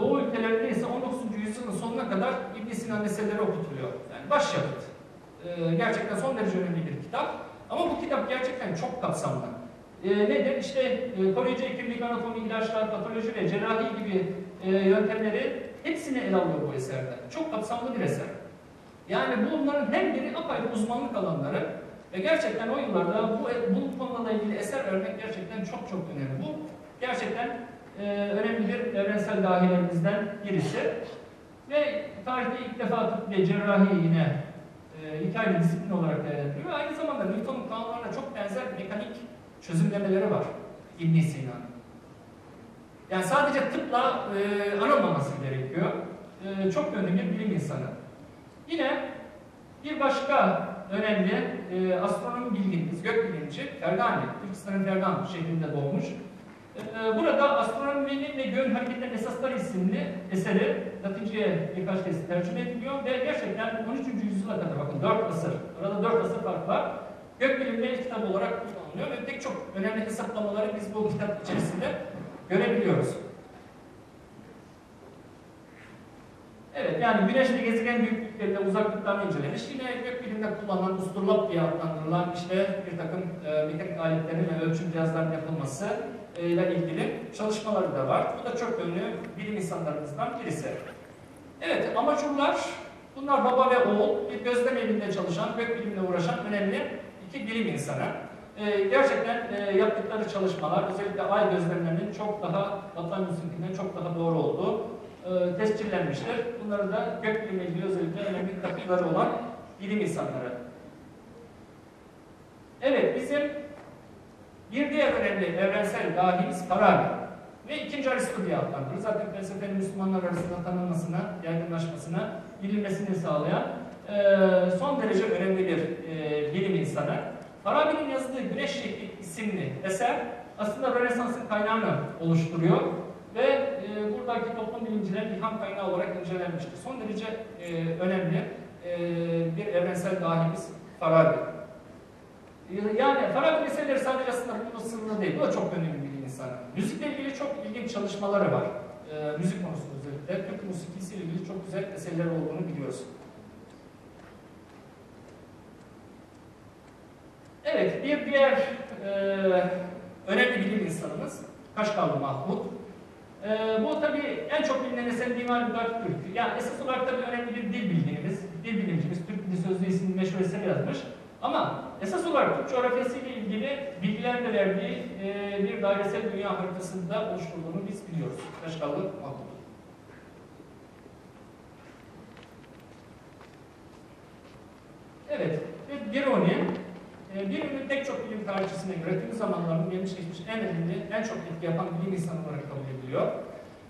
Doğu ülkelerinde ise 19. yüzyılın sonuna kadar İbn Sina'nın eserleri okutuluyor. Yani başyapıt. Gerçekten son derece önemli bir kitap. Ama bu kitap gerçekten çok kapsamlı. Nedir? İşte koruyucu hekimlik, anatomi, ilaçlar, patoloji ve cerrahi gibi yöntemleri hepsini ele alıyor bu eserde. Çok kapsamlı bir eser. Yani bunların her biri apayrı uzmanlık alanları ve gerçekten o yıllarda bu konularla ilgili eser örnek gerçekten çok çok önemli. Bu gerçekten önemli bir evrensel dahilerimizden birisi. Ve tarihte ilk defa tıp ve cerrahi yine hikayeli disiplin olarak değerlendiriliyor. Aynı zamanda Newton'un kanunlarına çok benzer mekanik çözümlemeleri var İbn Sina'nın. Yani sadece tıpla anılmaması gerekiyor. Çok önemli bir bilim insanı. Yine bir başka önemli astronomi bilgimiz, gökbilimci Ferdani, Türkistan'ın Ferdani şehrinde doğmuş. Burada astronominin ve göğün hareketlerinin esasları isimli eseri Latinceye birkaç kez tercüme ediliyor ve gerçekten 13. yüzyıla kadar, bakın 4 asır, arada 4 asır fark var. Gökbilimleri kitabı olarak kullanılıyor ve pek çok önemli hesaplamaları biz bu kitap içerisinde görebiliyoruz. Evet, yani güneş ve gezegen büyüklüklerinde uzaklıklarını incelemiş. Yine gökbilimde kullanılan usturlap diye adlandırılan işte bir takım mekanik aletlerin ve ölçüm cihazlarının yapılması ile ilgili çalışmaları da var. Bu da çok önemli bilim insanlarımızdan birisi. Evet, amacurlar, bunlar baba ve oğul, bir gözlem evinde çalışan, gökbilimle uğraşan önemli iki bilim insanı. Gerçekten yaptıkları çalışmalar, özellikle ay gözlemlerinin çok daha, vatandaşınkinden çok daha doğru olduğu tescillenmiştir. Bunları da gökbilimle ilgili özellikle önemli katkıları olan bilim insanları. Evet, bizim bir diğer önemli evrensel dahimiz Farabi ve ikinci Aristo diye adlandırılır. Zaten felsefenin Müslümanlar arasında tanınmasına, yaygınlaşmasına, bilinmesini sağlayan son derece önemli bir bilim insanı. Farabi'nin yazdığı Güneş Şekli isimli eser aslında Rönesans'ın kaynağını oluşturuyor ve buradaki toplum bilimcilerin ilham kaynağı olarak incelenmiştir. Son derece önemli bir evrensel dahimiz Farabi. Yani Farabi meseleleri sadece aslında bunun sınırlı değil, bu da çok önemli bir insan. Müzikle ilgili çok ilginç çalışmaları var. Müzik konusunda özellikle, Türk musikisiyle ilgili çok güzel eserler olduğunu biliyoruz. Evet, bir diğer önemli bilim insanımız Kaşgarlı Mahmut. Bu tabii en çok bilinen eser Divan-ı Türk. Yani esas olarak tabii önemli bir dil bildiğimiz, dil bilimcimiz, Türk Dili Sözlüğü isimli meşhur eseri yazmış. Ama esas olarak Türk coğrafyasıyla ilgili bilgiler de verdiği bir dairesel dünya haritasında oluşturduğunu biz biliyoruz. Kaşgarlı Mahmut. Evet, Biruni, Biruni'nin pek çok bilim tarihçisine göre tüm zamanlarının gelmiş geçmiş en önemli, en çok etki yapan bilim insanı olarak kabul ediliyor.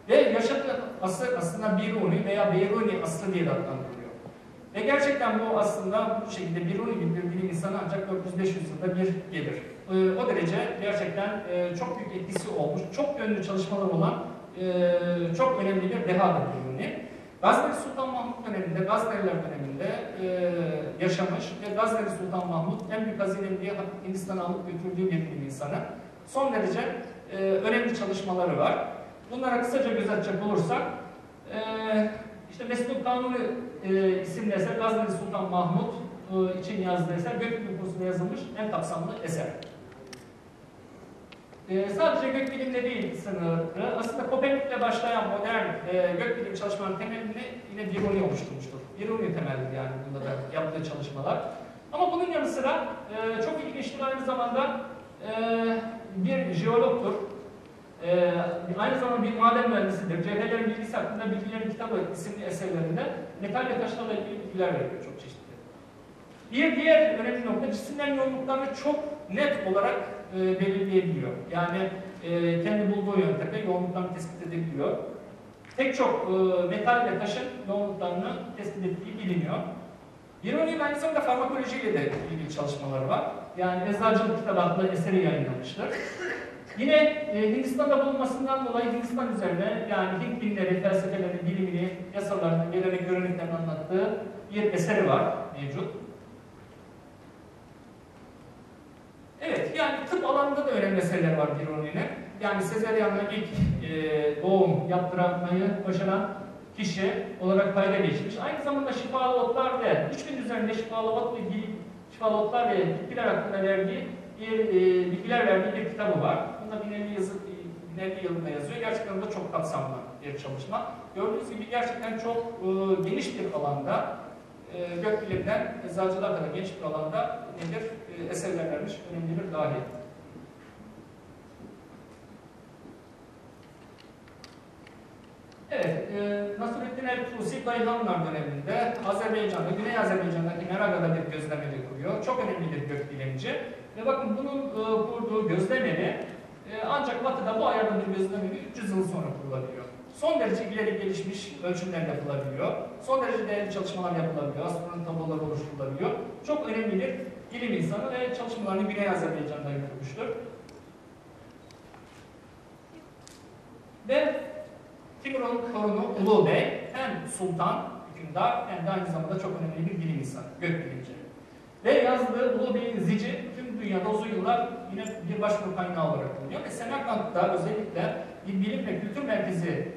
Ve yaşadığı asır aslında Biruni veya Biruni asrı diye adlandırılıyor. Ve gerçekten bu aslında bu şekilde Biruni gibi bir bilim insanı ancak 400-500 yılda bir gelir. O derece gerçekten çok büyük etkisi olmuş, çok yönlü çalışmalar olan çok önemli bir dehadır Biruni. Gazneli Sultan Mahmut döneminde, Gazneliler döneminde yaşamış ve Gazneli Sultan Mahmut en büyük hazinem diye Hindistan'a alıp götürdüğü bir bilim insanı. Son derece önemli çalışmaları var. Bunlara kısaca göz atacak olursak, işte Mesnun Kanuni isimli eser Gazneli Sultan Mahmut için yazdığı eser gökbilim konusunda yazılmış en kapsamlı eser. Sadece gökbilimle değil sınırlı, aslında Kopernik'le başlayan modern gökbilim çalışmanın temelini yine Biruni oluşturmuştur. Biruni temelli yani bunda da yaptığı çalışmalar. Ama bunun yanı sıra çok ilginçtir aynı zamanda bir jeologtur. Aynı zamanda bir maden mühendisidir. Cevherlerin bilgisi hakkında bilgilerin kitabı isimli eserlerinde metal ve taşlarla ilgili bilgiler veriyor çok çeşitli. Bir diğer önemli nokta cisimlerin yoğunluklarını çok net olarak belirleyebiliyor. Yani kendi bulduğu yöntemde yoğunluklarını tespit edebiliyor. Pek çok metal ve taşın yoğunluklarını tespit ettiği biliniyor. Biruni'nin aynı zamanda farmakolojiyle de ilgili çalışmaları var. Yani Eczacılık kitabı adlı eseri yayınlamıştır. Yine Hindistan'da bulunmasından dolayı Hindistan üzerine yani Hint dinleri, felsefelerini, bilimini, yasalarını, gelenek göreneklerini anlattığı bir eseri var mevcut. Evet, yani tıp alanında da önemli meseleler var Biruni'nin. Yani sezeryanla ilk doğum yaptırmayı başaran kişi olarak kayda geçmiş. Aynı zamanda şifalı otlar ve 3000 üzerinde şifalı otlar ve bitkiler hakkında verdiği bilgiler verdiği bir kitabı var. Bunda binlerce yılında yazıyor. Gerçekten de çok kapsamlı bir çalışma. Gördüğünüz gibi gerçekten çok geniş bir alanda gökbilimden eczacılar kadar geniş bir alanda nedir? Eserler vermiş, önemli bir dahi. Evet, Nasreddin el-Tusi Dayıhanlar döneminde Azerbaycan'da, Güney Azerbaycan'daki Meraga'da bir gözlemleri kuruyor. Çok önemli bir gökbilimci. Ve bakın bunun kurduğu gözlemleri ancak Batı'da bu ayarda bir gözlemleri 300 yıl sonra kurulabiliyor. Son derece ileri gelişmiş ölçümler yapılabiliyor. Son derece değerli çalışmalar yapılabiliyor. Astronomi tabloları oluşturulabiliyor. Çok önemli bir bilim insanı ve çalışmalarını Güney Azerbaycan'da yürütmüştür. Ve Timur'un torunu Ulu Bey hem sultan, hükümdar hem de aynı zamanda çok önemli bir bilim insanı, gökbilimci. Ve yazdığı Ulu Bey'in zici tüm dünyada uzun yıllar yine bir başvuru kaynağı olarak kullanıyor. Ve Semerkant'ta özellikle bir bilim ve kültür merkezi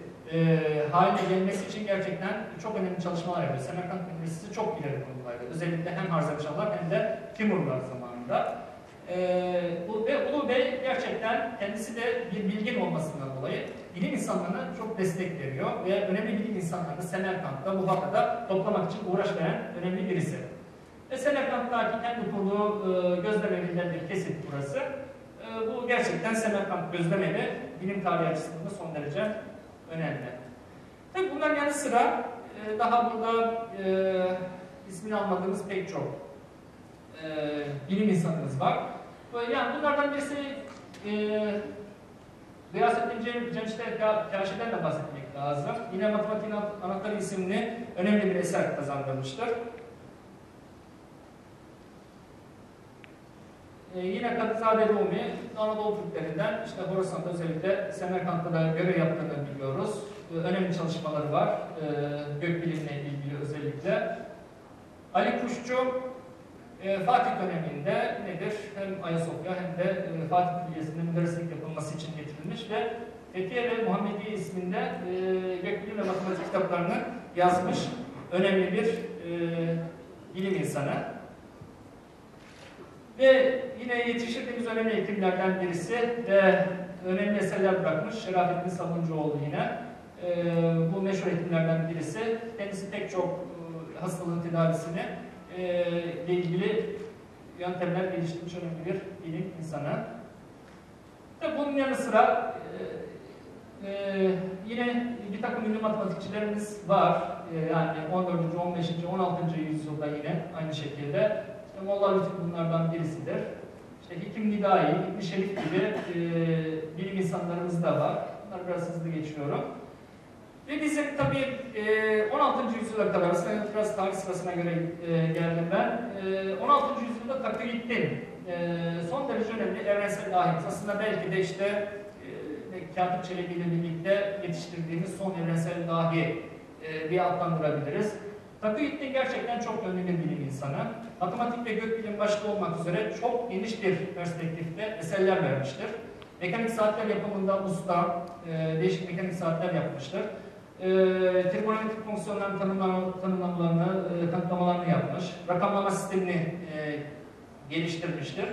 haline gelmesi için gerçekten çok önemli çalışmalar yapıyor. Semerkant Üniversitesi çok ileri konumdaydı. Özellikle hem Harzemşahlar hem de Timurlar zamanında. Ve Ulu Bey gerçekten kendisi de bir bilgin olmasından dolayı bilim insanlarına çok destek veriyor ve önemli bilim insanlarını Semerkant'ta, Buhara'da toplamak için uğraş veren önemli birisi. Ve Semerkant'taki kendi kurduğu gözlemelerinden bir kesit burası. Bu gerçekten Semerkant gözlemeli bilim tarihi açısından son derece önemli. Tabii bunların yanı sıra daha burada ismini almadığımız pek çok bilim insanımız var. Yani bunlardan birisi Gıyasettin Cemşit'ten de bahsetmek lazım. Yine Matematiğin Anahtarı isimli önemli bir eser kazandırmıştır. Yine Kadızade Rumi, Anadolu Türklerinden, işte Horasan'da özellikle Semerkant'ta da görev yaptığını biliyoruz. Önemli çalışmaları var, gökbilimle ilgili özellikle. Ali Kuşçu, Fatih döneminde nedir? Hem Ayasofya hem de Fatih Külliyesi'nin müderrislik yapılması için getirilmiş ve Fethiye ve Muhammediye isminde gökbilim ve matematik kitaplarını yazmış önemli bir bilim insanı. Ve yine yetiştirdiğimiz önemli eğitimlerden birisi ve önemli eserler bırakmış Şerafettin Sabuncuoğlu yine. Bu meşhur eğitimlerden birisi. Kendisi pek çok hastalığın tedavisini ile ilgili yöntemler geliştirmiş önemli bir bilim insanı. Ve bunun yanı sıra yine bir takım ünlü matematikçilerimiz var. Yani 14. 15. 16. yüzyılda yine aynı şekilde. Molla Lütfü bunlardan birisidir. İşte Hikim Nidai, İbn Şerif gibi bilim insanlarımız da var. Bunları biraz hızlı geçiyorum. Ve bizim tabii 16. yüzyıla kadar, biraz tarih sırasına göre geldim ben. 16. yüzyılda taklitin son derece önemli evrensel dahil. Aslında belki de işte Katip Çelebi ile birlikte yetiştirdiğimiz son evrensel dahi diye adlandırabiliriz. Taklitin gerçekten çok önemli bir bilim insanı. Matematik ve gökbilim başta olmak üzere çok geniş bir perspektifte eserler vermiştir. Mekanik saatler yapımında usta, değişik mekanik saatler yapmıştır. Trigonometrik fonksiyonların tanımlamalarını yapmış. Rakamlama sistemini geliştirmiştir.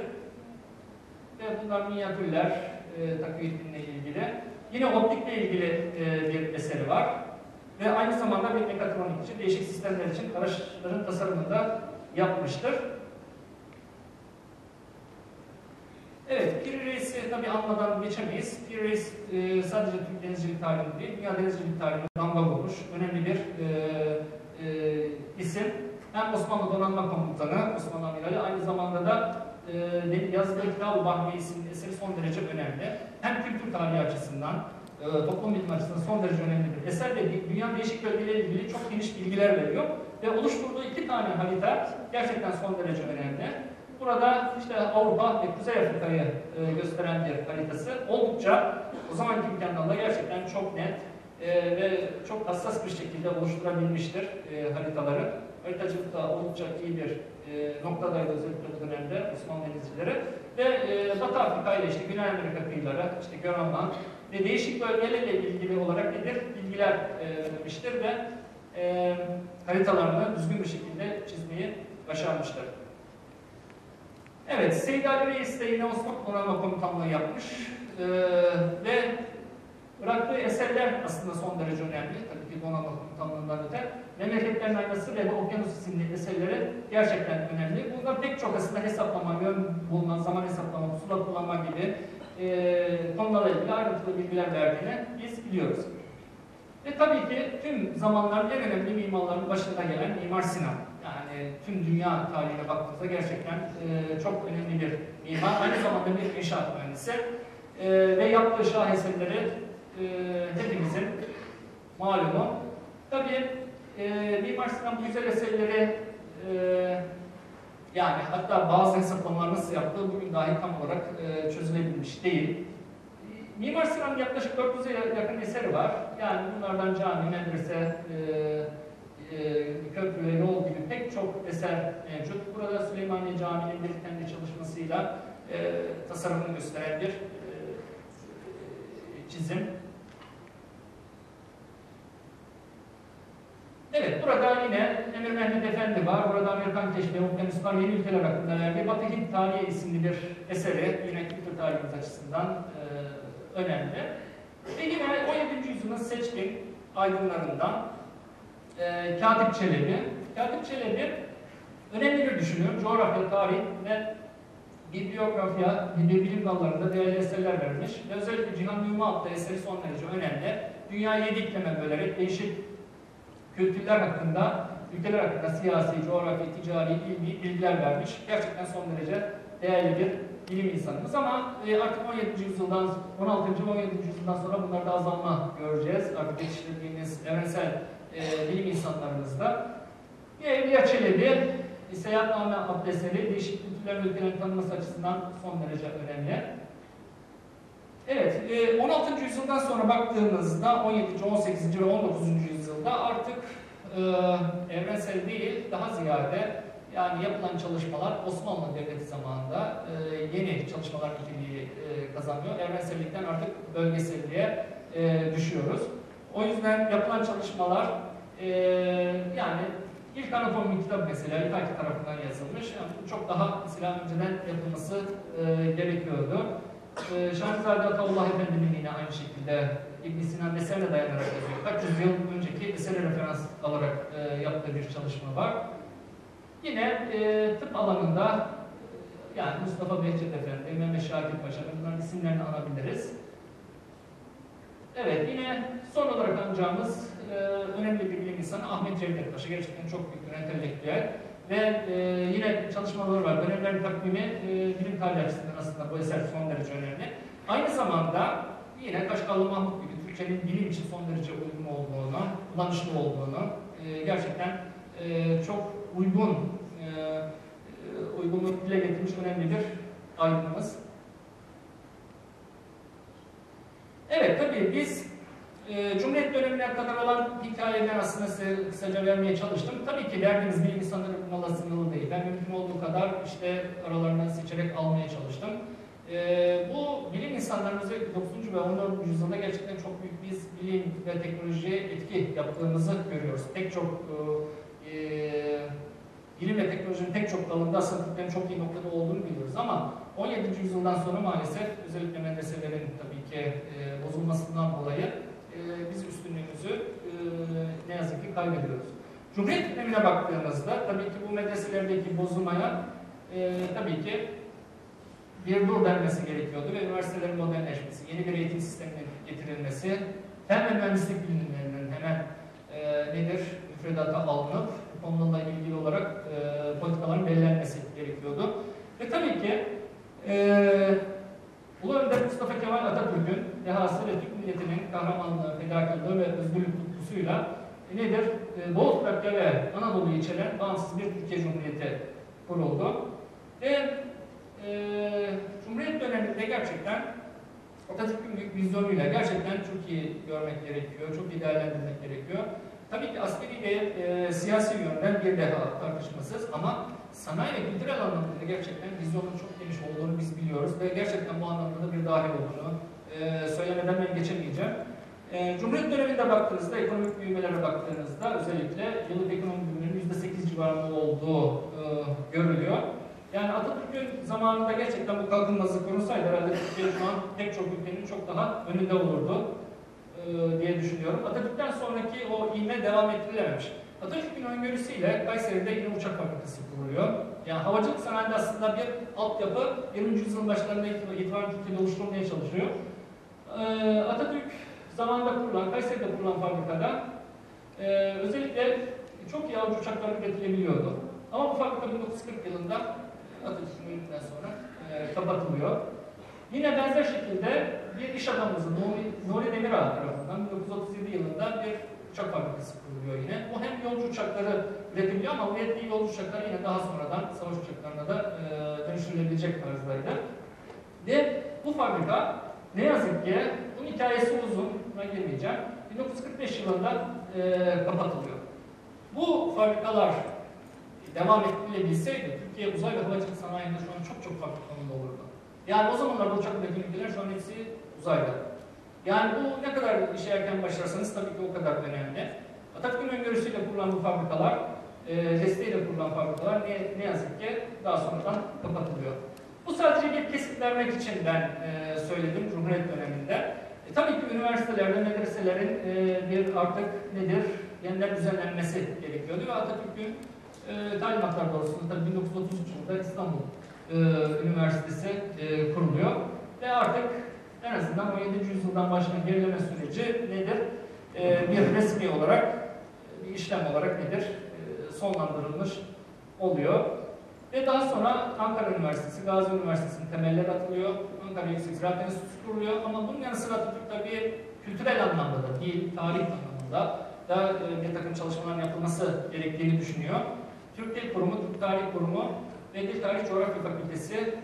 Ve bunlar minyatürler takviyetinle ilgili. Yine optikle ilgili bir eseri var. Ve aynı zamanda bir mekatronik için, değişik sistemler için araçların tasarımında yapmıştır. Evet, Piri Reis'i tabi anmadan geçemeyiz. Piri Reis sadece Türk denizcilik tarihinde değil, dünya denizcilik tarihinde damga vurmuş önemli bir isim. Hem Osmanlı Donanma Komutanı, Osmanlı Amirali, aynı zamanda da yazdığı Kitab-ı Bahriye isimli eseri son derece önemli. Hem kültür tarihi açısından, toplum bilimi açısından son derece önemli bir eser ve dünyanın değişik bölgeleriyle ilgili çok geniş bilgiler veriyor. Ve oluşturduğu iki tane harita gerçekten son derece önemli. Burada işte Avrupa ve Kuzey Afrika'yı gösteren bir haritası oldukça o zamanki imkanlarla gerçekten çok net ve çok hassas bir şekilde oluşturabilmiştir haritaları. Haritacılıkta oldukça iyi bir noktadaydı özellikle bu dönemde Osmanlı denizcileri. Ve Batı Afrika ile işte Güney Amerika kıyıları, işte Grönland ve değişik bölgelerle ilgili olarak nedir? Bilgiler vermiştir ve haritalarını düzgün bir şekilde çizmeyi başarmışlar. Evet, Seydi Ali Reis de yine Osmanlı Donanma Komutanlığı yapmış ve bıraktığı eserler aslında son derece önemli. Tabii ki Donanma Komutanlığı'ndan öte. Memleketlerin Aynası ve Okyanus isimli eserleri gerçekten önemli. Burada pek çok aslında hesaplama, yön bulunan zaman hesaplama, pusula kullanma gibi konularla ilgili ayrıntılı bilgiler verdiğini biz biliyoruz. Ve tabii ki tüm zamanların en önemli mimarların başında gelen Mimar Sinan. Yani tüm dünya tarihine baktığımızda gerçekten çok önemli bir mimar. Aynı zamanda bir inşaat mühendisi ve yaptığı şaheserleri hepimizin malumu. Tabii Mimar Sinan bu güzel eserleri yani hatta bazı hesaplamalar nasıl yaptığı bugün dahi tam olarak çözülebilmiş değil. Mimar Sinan'ın yaklaşık 400'e yakın eseri var. Yani bunlardan cami, medrese, köprü ve yol gibi pek çok eser mevcut. Burada Süleymaniye Camii'nin bir kendi çalışmasıyla tasarımını gösteren bir çizim. Evet, burada yine Emir Mehmet Efendi var. Burada Amerikan keşfi, Okyanuslar, Yeni Ülkeler hakkında verdiği Batı Hint Tarihi isimli bir eseri yine kültür tarihimiz açısından önemli. Ve yine 17. yüzyılın seçkin aydınlarından Katip Çelebi. Katip Çelebi önemli bir düşünür. Coğrafya, tarih ve bibliografiya, bilim dallarında değerli eserler vermiş. Ve özellikle Cihan Düğme adlı eseri son derece önemli. Dünyayı 7 iklime bölerek değişik kültürler hakkında, ülkeler hakkında siyasi, coğrafi, ticari, ilmi bilgiler vermiş. Gerçekten son derece değerli bir bilim insanımız ama artık 17. yüzyıldan, 16. 17. yüzyıldan sonra bunlarda azalma göreceğiz. Artık yetiştirdiğimiz evrensel bilim insanlarımızda. Evliya Çelebi, Seyahatname adlı eseri, değişik kültürler ve ülkelerin tanınması açısından son derece önemli. Evet, 16. yüzyıldan sonra baktığımızda 17. 18. ve 19. yüzyılda artık evrensel değil, daha ziyade yani yapılan çalışmalar Osmanlı Devleti zamanında yeni çalışmalar niteliği kazanıyor. Evrensellikten artık bölgeselliğe düşüyoruz. O yüzden yapılan çalışmalar yani ilk anatomi kitabı mesela İtaki tarafından yazılmış. Yani çok daha mesela önceden yapılması gerekiyordu. Şahrizade Ataullah Efendi'nin yine aynı şekilde İbn Sina'nın eserine dayanarak yazıyor. Kaç yüzyıl önceki esere referans alarak yaptığı bir çalışma var. Yine tıp alanında yani Mustafa Behçet Efendi, Mehmet Şakir Paşa, bunların isimlerini alabiliriz. Evet, yine son olarak anacağımız önemli bir bilim insanı Ahmet Cevdet Paşa. Gerçekten çok büyük bir entelektüel. Ve yine çalışmaları var. Dönemlerin takvimi bilim tarihi açısından aslında bu eser son derece önemli. Aynı zamanda yine Kaşgarlı Mahmut gibi Türkçenin bilim için son derece uygun olduğunu, kullanışlı olduğunu, gerçekten çok uygunluk dile getirmiş önemli bir aydınımız. Evet, tabii biz Cumhuriyet dönemine kadar olan hikayeler aslında size kısaca vermeye çalıştım. Tabii ki verdiğiniz bilim insanları bunlarla sınırlı değil. Ben mümkün olduğu kadar işte aralarından seçerek almaya çalıştım. Bu bilim insanları özellikle 9. ve 14. yüzyılda gerçekten çok büyük biz bilim ve teknolojiye etki yaptığımızı görüyoruz. Pek çok bilim ve teknolojinin pek çok dalında aslında Türklerin çok iyi noktada olduğunu biliyoruz ama 17. yüzyıldan sonra maalesef özellikle medreselerin tabii ki bozulmasından dolayı biz üstünlüğümüzü ne yazık ki kaybediyoruz. Cumhuriyet dönemine baktığımızda tabii ki bu medreselerdeki bozulmaya tabii ki bir dur denmesi gerekiyordu ve üniversitelerin modernleşmesi, yeni bir eğitim sisteminin getirilmesi, hem mühendislik bilimlerinin hemen müfredata alınıp onunla ilgili olarak politikaların belirlenmesi gerekiyordu. Ve tabii ki Ulu Önder Mustafa Kemal Atatürk'ün dehası ve Türk milletinin kahramanlığı, fedakarlığı ve özgürlük tutkusuyla nedir? Doğu Trakya ve Anadolu'yu içeren bağımsız bir Türkiye Cumhuriyeti kuruldu. Ve Cumhuriyet döneminde gerçekten Atatürk'ün büyük vizyonuyla gerçekten çok iyi görmek gerekiyor, çok iyi değerlendirmek gerekiyor. Tabii ki askeri ve siyasi yönden bir deha tartışmasız ama sanayi ve kültürel anlamda gerçekten vizyonun çok geniş olduğunu biz biliyoruz ve gerçekten bu anlamda da bir dahil olduğunu söylemeden ben geçemeyeceğim. Cumhuriyet döneminde baktığınızda, ekonomik büyümelere baktığınızda özellikle yıllık ekonomi büyümenin %8 civarında olduğu görülüyor. Yani Atatürk'ün zamanında gerçekten bu kalkınmazlık korunsaydı herhalde Türkiye şu an pek çok ülkenin çok daha önünde olurdu diye düşünüyorum. Atatürk'ten sonraki o ivme devam ettirilememiş. Atatürk'ün öngörüsüyle Kayseri'de yine uçak fabrikası kuruluyor. Yani havacılık sanayinde aslında bir altyapı 20. yüzyılın başlarında itibaren Türkiye'de oluşturulmaya çalışıyor. Atatürk zamanında kurulan, Kayseri'de kurulan fabrikada özellikle çok iyi avcı uçakları üretilebiliyordu. Ama bu fabrika 1940 yılında Atatürk'ün ölümünden sonra kapatılıyor. Yine benzer şekilde bir iş adamımızın, Nuri Demirağ tarafından 1937 yılında bir uçak fabrikası kuruluyor yine. O hem yolcu uçakları üretiliyor ama ürettiği yolcu uçakları yine daha sonradan savaş uçaklarına da dönüştürülebilecek tarzdaydı. Ve bu fabrika ne yazık ki, bunun hikayesi uzun, buna girmeyeceğim, 1945 yılında kapatılıyor. Bu fabrikalar devam edilebilseydi, Türkiye uzay ve havacılık sanayinde şu an çok fabrikanın olurdu. Yani o zamanlarda uçak üretimciler şu an hepsi uzayda. Yani bu ne kadar işe erken başlarsanız tabii ki o kadar önemli. Atatürk'ün öngörüsüyle kurulan bu fabrikalar, desteğiyle kurulan fabrikalar ne yazık ki daha sonradan kapatılıyor. Bu sadece bir kesitlenmek için ben söyledim Cumhuriyet döneminde. Tabii ki üniversitelerde, medreselerin bir artık nedir, yeniden düzenlenmesi gerekiyordu ve Atatürk'ün talimatlar doğrusunda 1933 yılında İstanbul Üniversitesi kuruluyor ve artık en azından 17. yüzyıldan başlayan gerileme süreci nedir? Bir resmi olarak, bir işlem olarak nedir? Sonlandırılmış oluyor. Ve daha sonra Ankara Üniversitesi, Gazi Üniversitesi'nin temelleri atılıyor. Ankara Yüksek Ziraat Enstitüsü kuruluyor ama bunun yanı sıra Atatürk tabii kültürel anlamda da değil, tarih anlamında da bir takım çalışmaların yapılması gerektiğini düşünüyor. Türk Dil Kurumu, Türk Tarih Kurumu ve Dil Tarih Coğrafya Fakültesi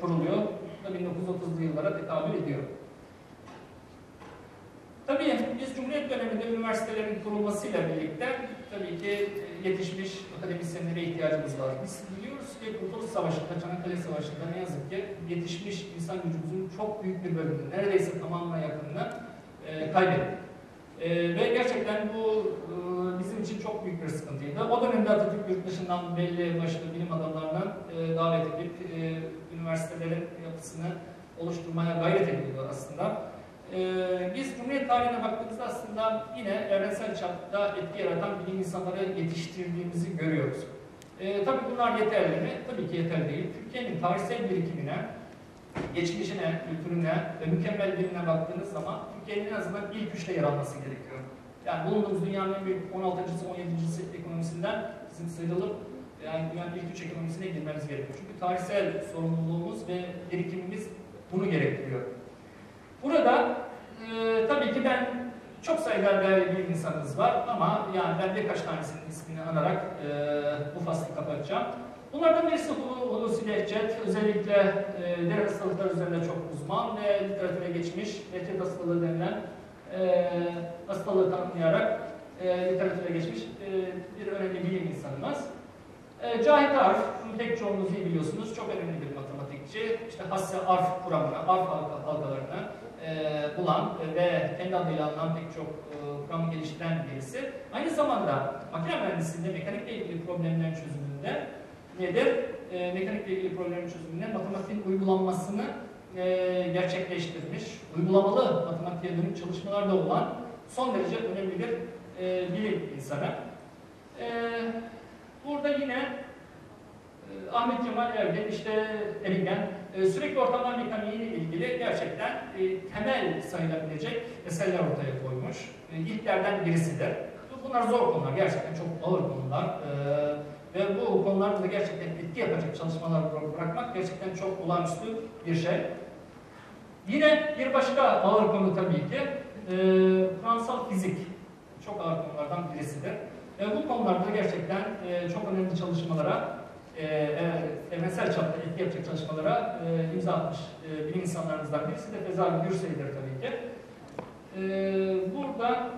kuruluyor. Bu da 1930'lu yıllara tekabül ediyor. Tabii biz Cumhuriyet döneminde üniversitelerin kurulmasıyla birlikte tabii ki yetişmiş akademisyenlere ihtiyacımız var. Biz biliyoruz ki Kurtuluş Savaşı'nda, Çanakkale Savaşı'nda ne yazık ki yetişmiş insan gücümüzün çok büyük bir bölümünü, neredeyse tamamına yakınını kaybettik. Ve gerçekten bu bizim için çok büyük bir sıkıntıydı. O dönemde Atatürk yurt dışından belli başlı bilim adamlarından davet edip üniversitelerin yapısını oluşturmaya gayret ediyordu aslında. Biz Cumhuriyet tarihine baktığımızda aslında yine evrensel çapta etki yaratan bilim insanları yetiştirdiğimizi görüyoruz. Tabii bunlar yeterli mi? Tabii ki yeterli değil. Türkiye'nin tarihsel birikimine, geçmişine, kültürüne ve mükemmel birine baktığınız zaman Türkiye'nin en azından ilk üçte yer alması gerekiyor. Yani bulunduğumuz dünyanın en büyük 16. 17. ekonomisinden bizim sıyrılıp yani dünyanın ilk üç ekonomisine girmemiz gerekiyor. Çünkü tarihsel sorumluluğumuz ve birikimimiz bunu gerektiriyor. Burada tabii ki ben çok sayıda değerli bir insanımız var ama yani ben birkaç tanesinin ismini alarak bu faslı kapatacağım. Bunlardan birisi Hulusi Behçet, özellikle deri hastalıkları üzerinde çok uzman ve literatüre geçmiş, Behçet hastalığı denilen hastalığı tanımlayarak literatüre geçmiş bir önemli bilim insanımız. Cahit Arf, pek çoğunuz iyi biliyorsunuz, çok önemli bir matematikçi. İşte Hasse Arf kuramını, Arf halkalarını bulan ve kendi adıyla alınan pek çok kuramı geliştiren birisi. Aynı zamanda makine mühendisliğinde mekanikle ilgili problemlerin çözümünde nedir? Mekanikle ilgili problemlerin çözümünde matematiğin uygulanmasını gerçekleştirmiş, uygulamalı matematiğe dönük çalışmalarda olan son derece önemli bir bilim insanı. Burada yine Ahmet Cemal Ergen, işte Ergen, sürekli ortamlar mekaniği ile ilgili gerçekten temel sayılabilecek eserler ortaya koymuş. İlklerden birisidir. Bunlar zor konular, gerçekten çok ağır konular ve bu konularda da gerçekten etki yapacak çalışmalar bırakmak gerçekten çok olağanüstü bir şey. Yine bir başka ağır konu tabii ki kuramsal fizik, çok ağır konulardan birisidir. Bu konularda gerçekten çok önemli çalışmalara, evrensel çapta etki yapacak çalışmalara imza atmış bilim insanlarımızdan birisi de Feza Gürsey'dir tabii ki. Burada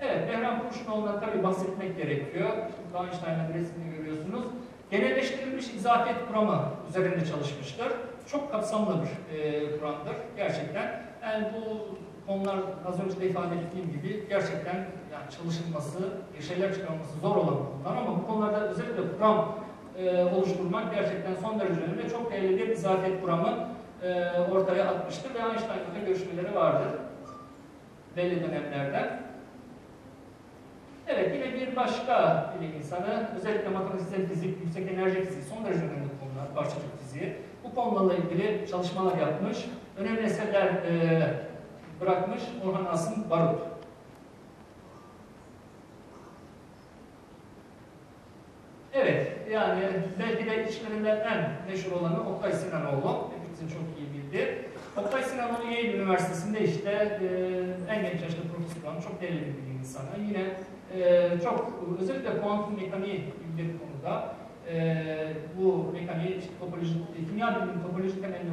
evet, Behram Kurşunoğlu'na tabii bahsetmek gerekiyor. Daha Einstein'ın resmini görüyorsunuz. Genelleştirilmiş izafiyet kuramı üzerinde çalışmıştır. Çok kapsamlı bir kuramdır gerçekten. Yani bu konular az önce de ifade ettiğim gibi gerçekten yani çalışılması, şeyler çıkarılması zor olan konular ama bu konularda özellikle kuram oluşturmak gerçekten son derece önemli ve çok değerli bir izafiyet kuramı ortaya atmıştır ve Einstein'ın da görüşmeleri vardır belli dönemlerde. Evet, yine bir başka bilim insanı, özellikle matematiksel fizik, yüksek enerji fiziği, son derece önemli konular, parçacık fiziği. Bu konularla ilgili çalışmalar yapmış, önemli eserler bırakmış Orhan Asım Barut. Evet, yani belki de içlerinden en meşhur olanı Oktay Sinanoğlu, hepimizin çok iyi bildiği. Oktay Sinanoğlu Yale Üniversitesi'nde işte en genç yaşta profesör olan çok değerli bir bilim insanı. Yine çok özellikle kuantum mekaniği gibi bir konuda bu mekaniği işte kimya biliminin topolojik temelini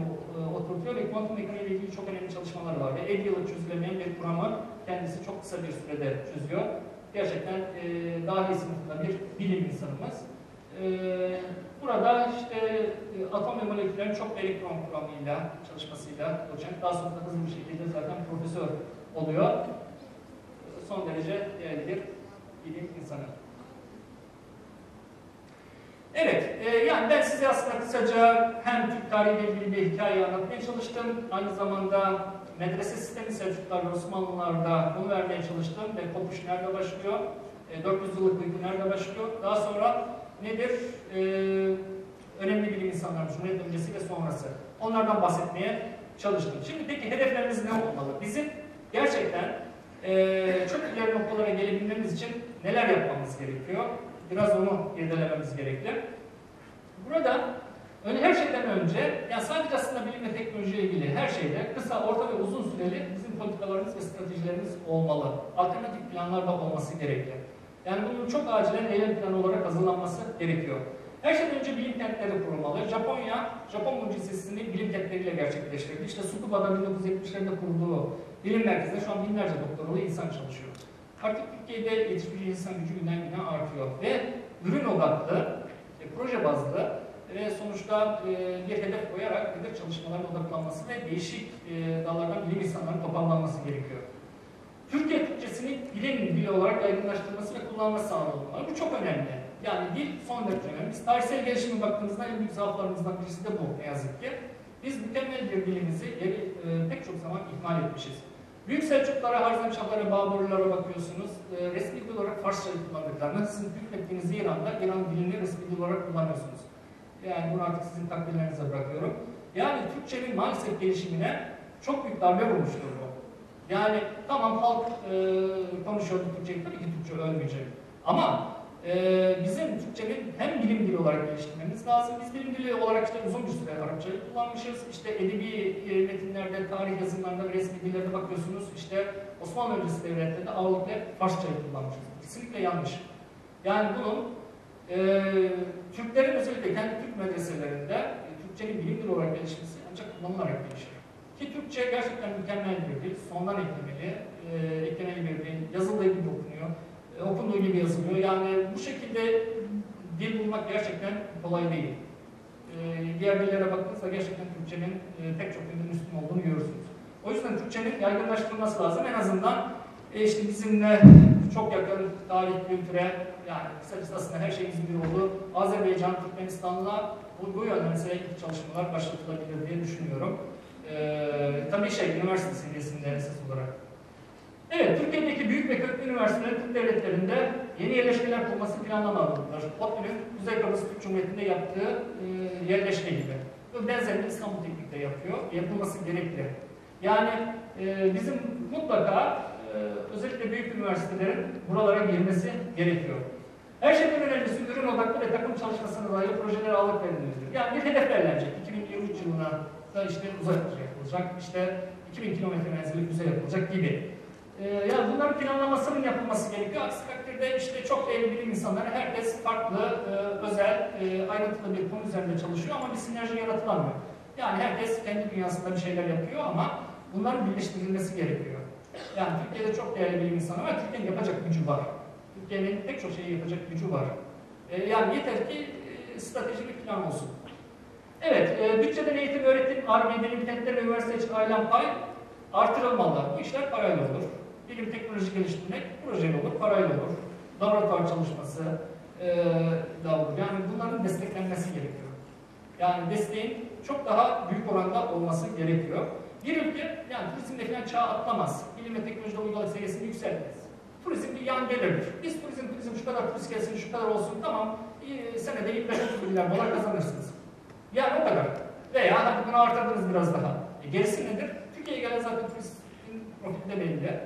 oturtuyor ve kuantum mekaniği ile ilgili çok önemli çalışmalar var. 50 yıllık çözülemeyen bir kuramı kendisi çok kısa bir sürede çözüyor. Gerçekten dahi sınıfında bir bilim insanımız. Burada işte atom ve moleküllerin çok elektron kuramıyla, çalışmasıyla olacak. Daha sonra da hızlı bir şekilde zaten profesör oluyor. Son derece değerli bir bilim insanı. Evet, yani ben size aslında kısaca hem Türk tarihiyle ilgili bir hikaye anlatmaya çalıştım. Aynı zamanda medrese sistemi Selçuklular ve Osmanlılar'da bunu vermeye çalıştım ve kopuş nerede başlıyor, 400 yıllık bilgi nerede başlıyor. Daha sonra nedir? Önemli bilim insanlarımız, Cumhuriyet öncesi ve sonrası. Onlardan bahsetmeye çalıştım. Şimdi peki hedeflerimiz ne olmalı? Bizim gerçekten çok ileri noktalara gelebilmemiz için neler yapmamız gerekiyor? Biraz onu irdelememiz gerekli. Burada her şeyden önce, yani sadece aslında bilim ve teknolojiyle ilgili her şeyde kısa, orta ve uzun süreli bizim politikalarımız ve stratejilerimiz olmalı. Alternatif planlar da olması gerekli. Yani bunun çok acilen eylem planı olarak hazırlanması gerekiyor. Her şeyden önce bilim kentleri kurulmalı. Japonya, Japon mucizesini bilim kentleriyle gerçekleştirdi. İşte Tsukuba'da 1970'lerde kurduğu bilim merkezinde şu an binlerce doktoralı insan çalışıyor. Artık Türkiye'de yetişmiş insan gücü günden güne artıyor ve ürün odaklı, proje bazlı ve sonuçta bir hedef koyarak hedef çalışmalarına odaklanması ve değişik dallardan bilim insanların toplanması gerekiyor. Türkiye Türkçesini bilim dili olarak yaygınlaştırması ve kullanması sağlanmalı. Bu çok önemli. Yani dil son derece önemli. Biz tarihsel gelişime baktığımızda en büyük zaaflarımızdan birisi de bu ne yazık ki. Biz mükemmel bir dilimizi pek çok zaman ihmal etmişiz. Büyük Selçuklulara, Harzemşahlara, Bağburlulara bakıyorsunuz. Resmi dil olarak Farsça kullandıklarını, sizin hükmettiğiniz İran'da İran dilini resmi dil olarak kullanıyorsunuz. Yani bunu artık sizin takdirlerinize bırakıyorum. Yani Türkçenin maalesef gelişimine çok büyük darbe vurmuştur bu. Yani tamam halk konuşuyordu Türkçeyi, tabii ki Türkçe ölmeyecek. Ama bizim Türkçenin hem bilim dili olarak geliştirmemiz lazım. Biz bilim dili olarak işte uzun bir süre Arapçayı kullanmışız. İşte edebi metinlerde, tarih yazımlarında, resmi dillerde bakıyorsunuz. İşte Osmanlı öncesi devletlerde ağırlıklı Farsçayı kullanmışız. Kesinlikle yanlış. Yani bunun Türklerin özellikle kendi Türk medreselerinde Türkçenin bilim dili olarak gelişmesi ancak kullanılarak gelişir. Ki Türkçe gerçekten mükemmel bir dil, sondan eklemeli, bir dil, yazıldığı gibi okunuyor. Okunduğu gibi yazılıyor. Yani bu şekilde dil bulmak gerçekten kolay değil. Diğer dillere baktığınızda gerçekten Türkçenin pek çok dilin üstün olduğunu görürsünüz. O yüzden Türkçenin yaygınlaştırılması lazım. En azından işte bizimle çok yakın tarih, kültüre, yani kısacası aslında her şeyin bir olduğu Azerbaycan, Türkmenistan'la bu yönde mesela ilk çalışmalar başlatılabilir diye düşünüyorum. Tabii üniversite seviyesinde esas olarak. Evet, Türkiye'deki büyük ve köklü üniversitelerin Türk devletlerinde yeni yerleşkeler kurması planlamalıdırlar. ODTÜ'nün Kuzey Kıbrıs Türk Cumhuriyeti'nde yaptığı yerleşke gibi. Ve benzerini İstanbul Teknik'te yapıyor. Yapılması gerekli. Yani bizim mutlaka özellikle büyük üniversitelerin buralara girmesi gerekiyor. Her şeyden önemlisi ürün odaklı ve takım çalışmasına dair projelere ağırlık verilmelidir. Yani bir hedef verilecek. 2023 yılına da işte uzak yapılacak. İşte 2000 kilometre menzilli füze yapılacak gibi. Yani bunların planlamasının yapılması gerekiyor. Aksi takdirde işte çok değerli bilim insanları, herkes farklı, özel, ayrıntılı bir konu üzerinde çalışıyor ama bir sinerji yaratılamıyor. Yani herkes kendi dünyasında bir şeyler yapıyor ama bunların birleştirilmesi gerekiyor. Yani Türkiye'de çok değerli bilim insanı var, Türkiye'nin yapacak gücü var. Türkiye'nin pek çok şeyi yapacak gücü var. Yani yeter ki stratejik plan olsun. Evet, bütçeden eğitim, öğretim, Ar-Ge, bilim kentleri ve üniversite için ayrılan pay artırılmalı. Bu işler parayla olur. Bilim teknoloji geliştirmek projeyle olur, parayla olur. Laboratuvar çalışması da olur. Yani bunların desteklenmesi gerekiyor. Yani desteğin çok daha büyük oranda olması gerekiyor. Bir ülke, yani turizmde falan çağı atlamaz. Bilim ve teknolojide uygulanma seviyesini yükseltmez. Turizm bir yan gelirdir. Biz turizm şu kadar turist gelsin, şu kadar olsun, tamam, senede 25-30 milyon dolar kazanırsınız. Yani o kadar. Veya adamını artırdınız biraz daha. Gerisi nedir? Türkiye'ye gelen zaten turistin profilde belli.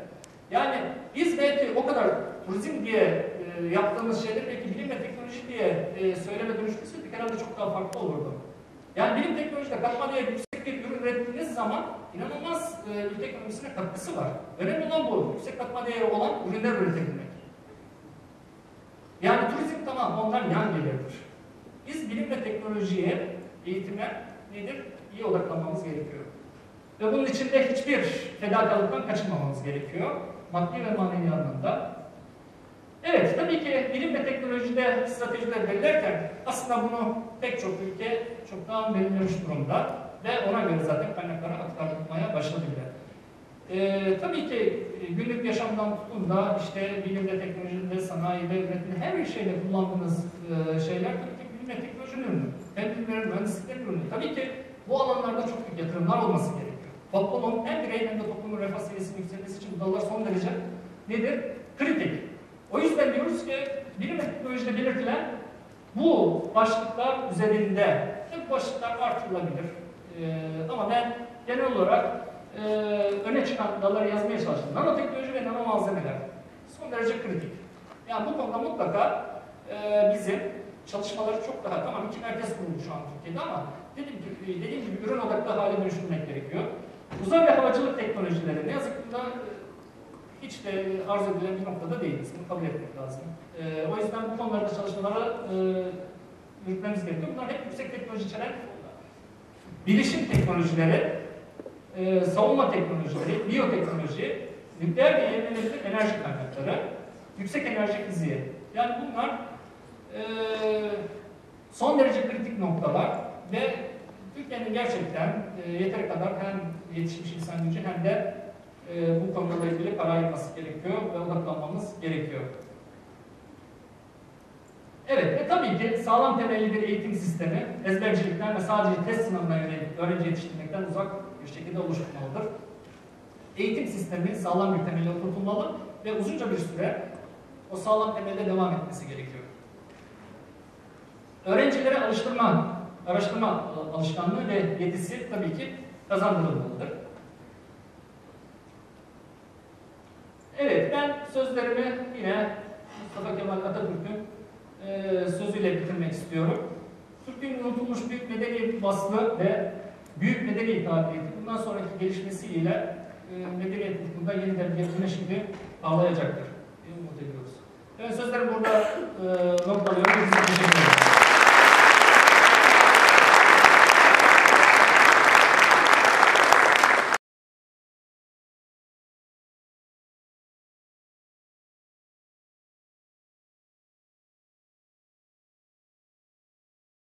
Yani biz belki o kadar turizm diye yaptığımız şeyleri belki bilim ve teknoloji diye söyleme dönüşmeseydik herhalde çok daha farklı olurdu. Yani bilim teknolojide katma değer yüksek bir ürün ürettiğiniz zaman inanılmaz ülke ekonomisine katkısı var. Önemli olan bu. Yüksek katma değeri olan ürünler üretebilmek. Yani turizm tamam ondan yan gelirdir. Biz bilim ve teknolojiye, eğitime nedir? İyi odaklanmamız gerekiyor. Ve bunun içinde hiçbir fedakarlıktan kaçınmamamız gerekiyor. Maddi ve manevi anlamda. Evet, tabii ki bilim ve teknolojide stratejiler belirlerken aslında bunu pek çok ülke çoktan belirlemiş durumda ve ona göre zaten kaynaklara aktarılmaya başladı bile. Tabii ki günlük yaşamdan tutun da işte bilim ve teknolojide, sanayide, üretimde her şeyde kullandığınız şeyler tabii ki bilim ve teknolojinin ürünü. Hem bilimlerin, mühendisliklerin ürünü. Tabii ki bu alanlarda çok büyük yatırımlar olması gerekiyor. Toplumun hem bireyin hem de toplumun refah seviyesinin yükselmesi için bu dallar son derece nedir? Kritik. O yüzden diyoruz ki bilim ve teknolojide belirtilen bu başlıklar üzerinde bu başlıklar artırılabilir. Ama ben genel olarak öne çıkan dalları yazmaya çalıştım. Nanoteknoloji ve nano malzemeler son derece kritik. Yani bu konuda mutlaka bizim çalışmaları çok daha, tamam iki merkez kuruldu şu an Türkiye'de ama dediğim gibi ürün odaklı hale dönüştürmek gerekiyor. Uzay ve havacılık teknolojileri ne yazık ki bunda hiç de arzu edilen bir noktada değiliz. Bunu kabul etmek lazım. O yüzden bu konularda çalışmalara yürütmemiz gerekiyor. Bunlar hep yüksek teknoloji içeren bilişim teknolojileri, savunma teknolojileri, biyoteknoloji, nükleer ve yenilenebilir enerji kaynakları, yüksek enerji fiziği. Yani bunlar son derece kritik noktalar ve Türkiye'nin gerçekten yeteri kadar hem yetişmiş insan gücü hem de bu konularla ilgili para ayırması gerekiyor ve odaklanmamız gerekiyor. Evet ve tabii ki sağlam temelli bir eğitim sistemi ezbercilikten ve sadece test sınavına yönelik öğrenci yetiştirmekten uzak bir şekilde oluşturmalıdır. Eğitim sistemi sağlam bir temelle oturtulmalı ve uzunca bir süre o sağlam temelde devam etmesi gerekiyor. Öğrencilere araştırma alışkanlığı ve yetisi tabii ki kazandırılmalıdır. Evet, ben sözlerimi yine Mustafa Kemal Atatürk'ün sözüyle bitirmek istiyorum. Türkiye'nin unutulmuş büyük medeni vasfı ve büyük medeni kabiliyeti bundan sonraki gelişmesiyle medeniyet hukukunda yeniden bir şimdi ağlayacaktır. Umut ediyoruz. Ben sözlerimi burada noktalıyorum.